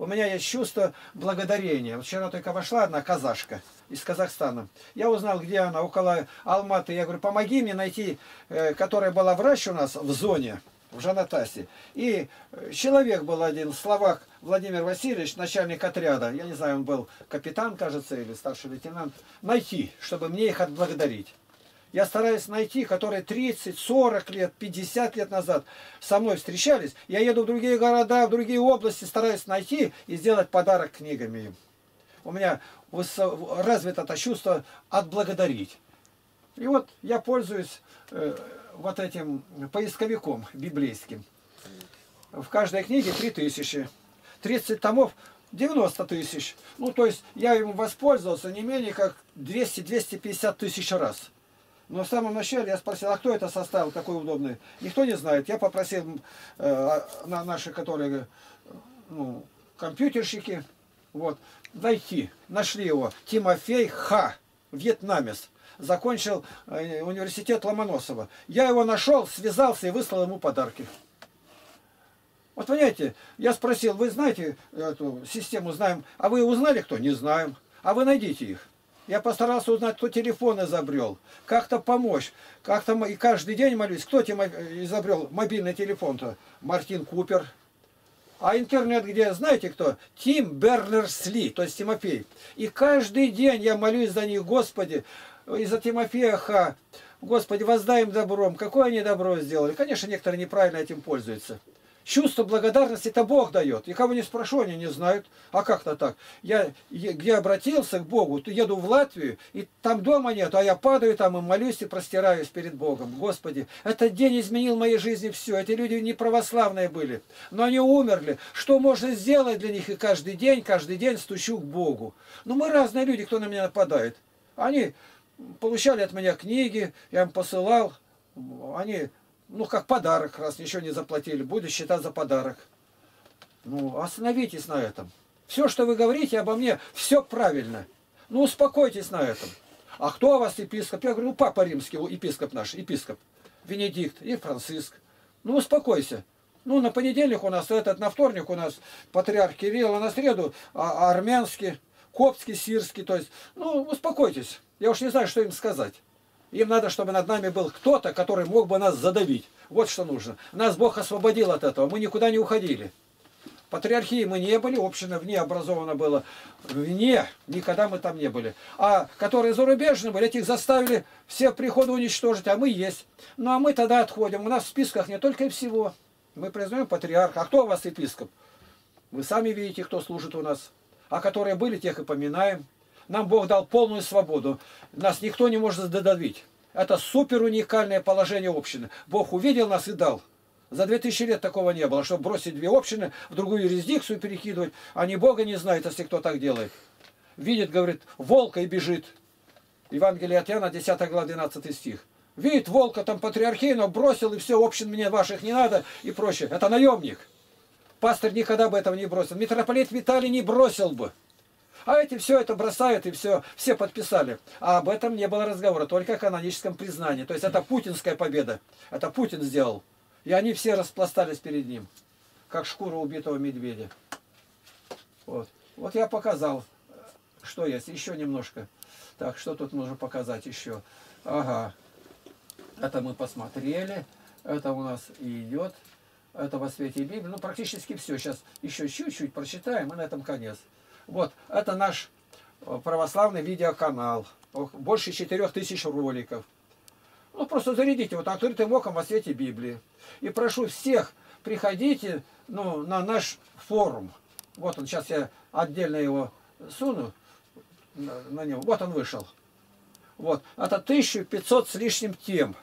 У меня есть чувство благодарения. Вчера только вошла одна казашка из Казахстана. Я узнал, где она, около Алматы. Я говорю, помоги мне найти, которая была врач у нас в зоне, в Жанатасе. И человек был один, словак Владимир Васильевич, начальник отряда. Я не знаю, он был капитан, кажется, или старший лейтенант. Найти, чтобы мне их отблагодарить. Я стараюсь найти, которые тридцать, сорок лет, пятьдесят лет назад со мной встречались. Я еду в другие города, в другие области, стараюсь найти и сделать подарок книгами им. У меня развито это чувство отблагодарить. И вот я пользуюсь э, вот этим поисковиком библейским. В каждой книге три тысячи. тридцать томов. девяносто тысяч. Ну, то есть я им воспользовался не менее как двести — двести пятьдесят тысяч раз. Но в самом начале я спросил, а кто это составил такой удобный? Никто не знает. Я попросил э, на наши, которые, ну, компьютерщики, вот, найти. Нашли его. Тимофей Ха, вьетнамец. Закончил э, университет Ломоносова. Я его нашел, связался и выслал ему подарки. Вот понимаете, я спросил, вы знаете эту систему, знаем, а вы узнали кто? Не знаем. А вы найдите их. Я постарался узнать, кто телефон изобрел, как-то помочь. Как-то и каждый день молюсь, кто изобрел мобильный телефон-то? Мартин Купер. А интернет где? Знаете кто? Тим Бернерс-Ли, то есть Тимофей. И каждый день я молюсь за них, Господи, и за Тимофея Ха. Господи, воздай им добром. Какое они добро сделали? Конечно, некоторые неправильно этим пользуются. Чувство благодарности это Бог дает. И кого не спрошу, они не знают. А как-то так. Я где обратился к Богу, то еду в Латвию, и там дома нет, а я падаю там и молюсь, и простираюсь перед Богом. Господи, этот день изменил в моей жизни все. Эти люди не православные были, но они умерли. Что можно сделать для них? И каждый день, каждый день стучу к Богу. Но мы разные люди, кто на меня нападает. Они получали от меня книги, я им посылал. Они... Ну, как подарок, раз ничего не заплатили, буду считать за подарок. Ну, остановитесь на этом. Все, что вы говорите обо мне, все правильно. Ну, успокойтесь на этом. А кто у вас епископ? Я говорю, ну, папа римский, епископ наш, епископ. Венедикт и Франциск. Ну, успокойся. Ну, на понедельник у нас этот, на вторник у нас патриарх Кирилл, а на среду армянский, коптский, сирский. То есть, ну, успокойтесь. Я уж не знаю, что им сказать. Им надо, чтобы над нами был кто-то, который мог бы нас задавить. Вот что нужно. Нас Бог освободил от этого. Мы никуда не уходили. Патриархии мы не были. Община вне образована была. Вне. Никогда мы там не были. А которые зарубежные были, этих заставили все приходы уничтожить. А мы есть. Ну а мы тогда отходим. У нас в списках не только и всего. Мы признаем патриарха. А кто у вас епископ? Вы сами видите, кто служит у нас. А которые были, тех и поминаем. Нам Бог дал полную свободу. Нас никто не может додавить. Это супер уникальное положение общины. Бог увидел нас и дал. За две тысячи лет такого не было, чтобы бросить две общины в другую юрисдикцию перекидывать. Они Бога не знают, если кто так делает. Видит, говорит, волка и бежит. Евангелие от Иоанна, десятая глава, двенадцатый стих. Видит волка, там патриархия, но бросил, и все, общин мне ваших не надо и прочее. Это наемник. Пастырь никогда бы этого не бросил. Митрополит Виталий не бросил бы. А эти все это бросают и все, все подписали. А об этом не было разговора, только о каноническом признании. То есть это путинская победа. Это Путин сделал. И они все распластались перед ним, как шкура убитого медведя. Вот, вот я показал, что есть. Еще немножко. Так, что тут нужно показать еще? Ага. Это мы посмотрели. Это у нас и идет. Это во свете Библии. Ну, практически все. Сейчас еще чуть-чуть прочитаем, и на этом конец. Вот, это наш православный видеоканал. Больше четырёх тысяч роликов. Ну, просто зарядите вот открытым оком во свете Библии. И прошу всех, приходите, ну, на наш форум. Вот он, сейчас я отдельно его суну на, на него. Вот он вышел. Вот, это тысяча пятьсот с лишним тем.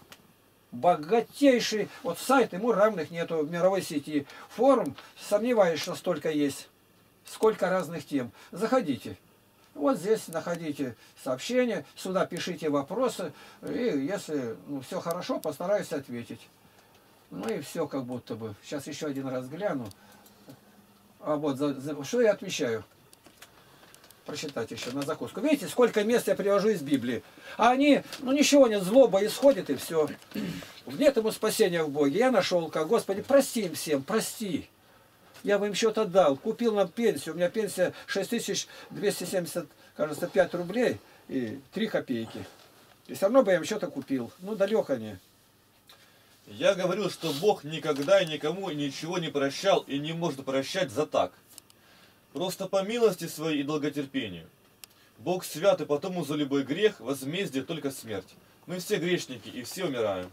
Богатейший, вот сайт, ему равных нету в мировой сети. Форум, сомневаюсь, что столько есть. Сколько разных тем. Заходите. Вот здесь находите сообщения, сюда пишите вопросы, и если ну, все хорошо, постараюсь ответить. Ну и все как будто бы. Сейчас еще один раз гляну. А вот, за, за, что я отвечаю? Прочитать еще на закуску. Видите, сколько мест я привожу из Библии. А они, ну ничего нет, злоба исходит, и все. Нет ему спасения в Боге. Я нашел, как, Господи, прости им всем, прости. Я бы им что-то дал, купил нам пенсию. У меня пенсия шесть тысяч двести семьдесят, кажется, пять рублей и три копейки. И все равно бы я им что-то купил. Ну, далеко они. Я говорил, что Бог никогда и никому ничего не прощал и не может прощать за так. Просто по милости своей и долготерпению. Бог свят, и потому за любой грех возмездие только смерть. Мы все грешники и все умираем.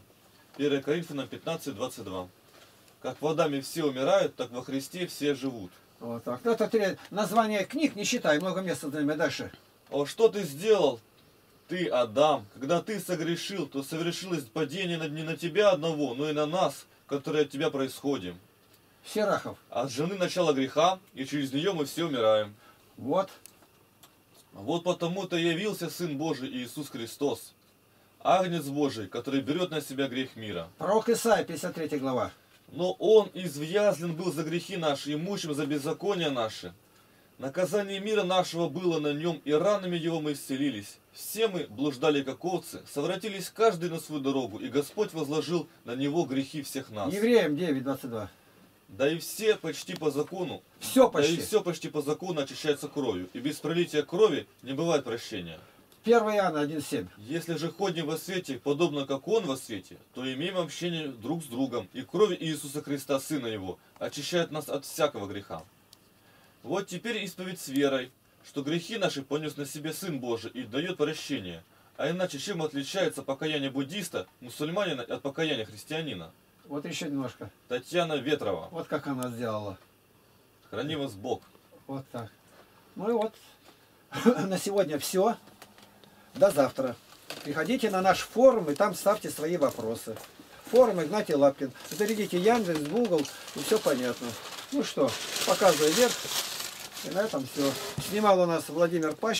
первое Коринфянам пятнадцать, двадцать два. Как в Адаме все умирают, так во Христе все живут. Вот так. Это три... название книг не считай, много места для меня дальше. О, что ты сделал, ты, Адам? Когда ты согрешил, то совершилось падение не на тебя одного, но и на нас, которые от тебя происходим. Сирахов. От жены начало греха, и через нее мы все умираем. Вот. Вот потому-то явился Сын Божий Иисус Христос, Агнец Божий, который берет на себя грех мира. Пророк Исаия, пятьдесят третья глава. Но Он извязлен был за грехи наши и мучим за беззакония наши. Наказание мира нашего было на нем, и ранами его мы исцелились. Все мы блуждали, как овцы, совратились каждый на свою дорогу, и Господь возложил на него грехи всех нас. Евреям девять, двадцать два. Да и все почти по закону, все почти. Да и все почти по закону очищается кровью, и без пролития крови не бывает прощения. первое Иоанна один, семь. Если же ходим во свете, подобно как Он во свете, то имеем общение друг с другом, и кровь Иисуса Христа, Сына Его, очищает нас от всякого греха. Вот теперь исповедь с верой, что грехи наши понес на себе Сын Божий и дает прощение, а иначе чем отличается покаяние буддиста, мусульманина от покаяния христианина? Вот еще немножко. Татьяна Ветрова. Вот как она сделала. Храни вас Бог. Вот так. Ну и вот на сегодня все. До завтра. Приходите на наш форум и там ставьте свои вопросы. Форум Игнатий Лапкин. Зарядите Яндекс, Google, и все понятно. Ну что, показываю вверх. И на этом все. Снимал у нас Владимир Пащенко.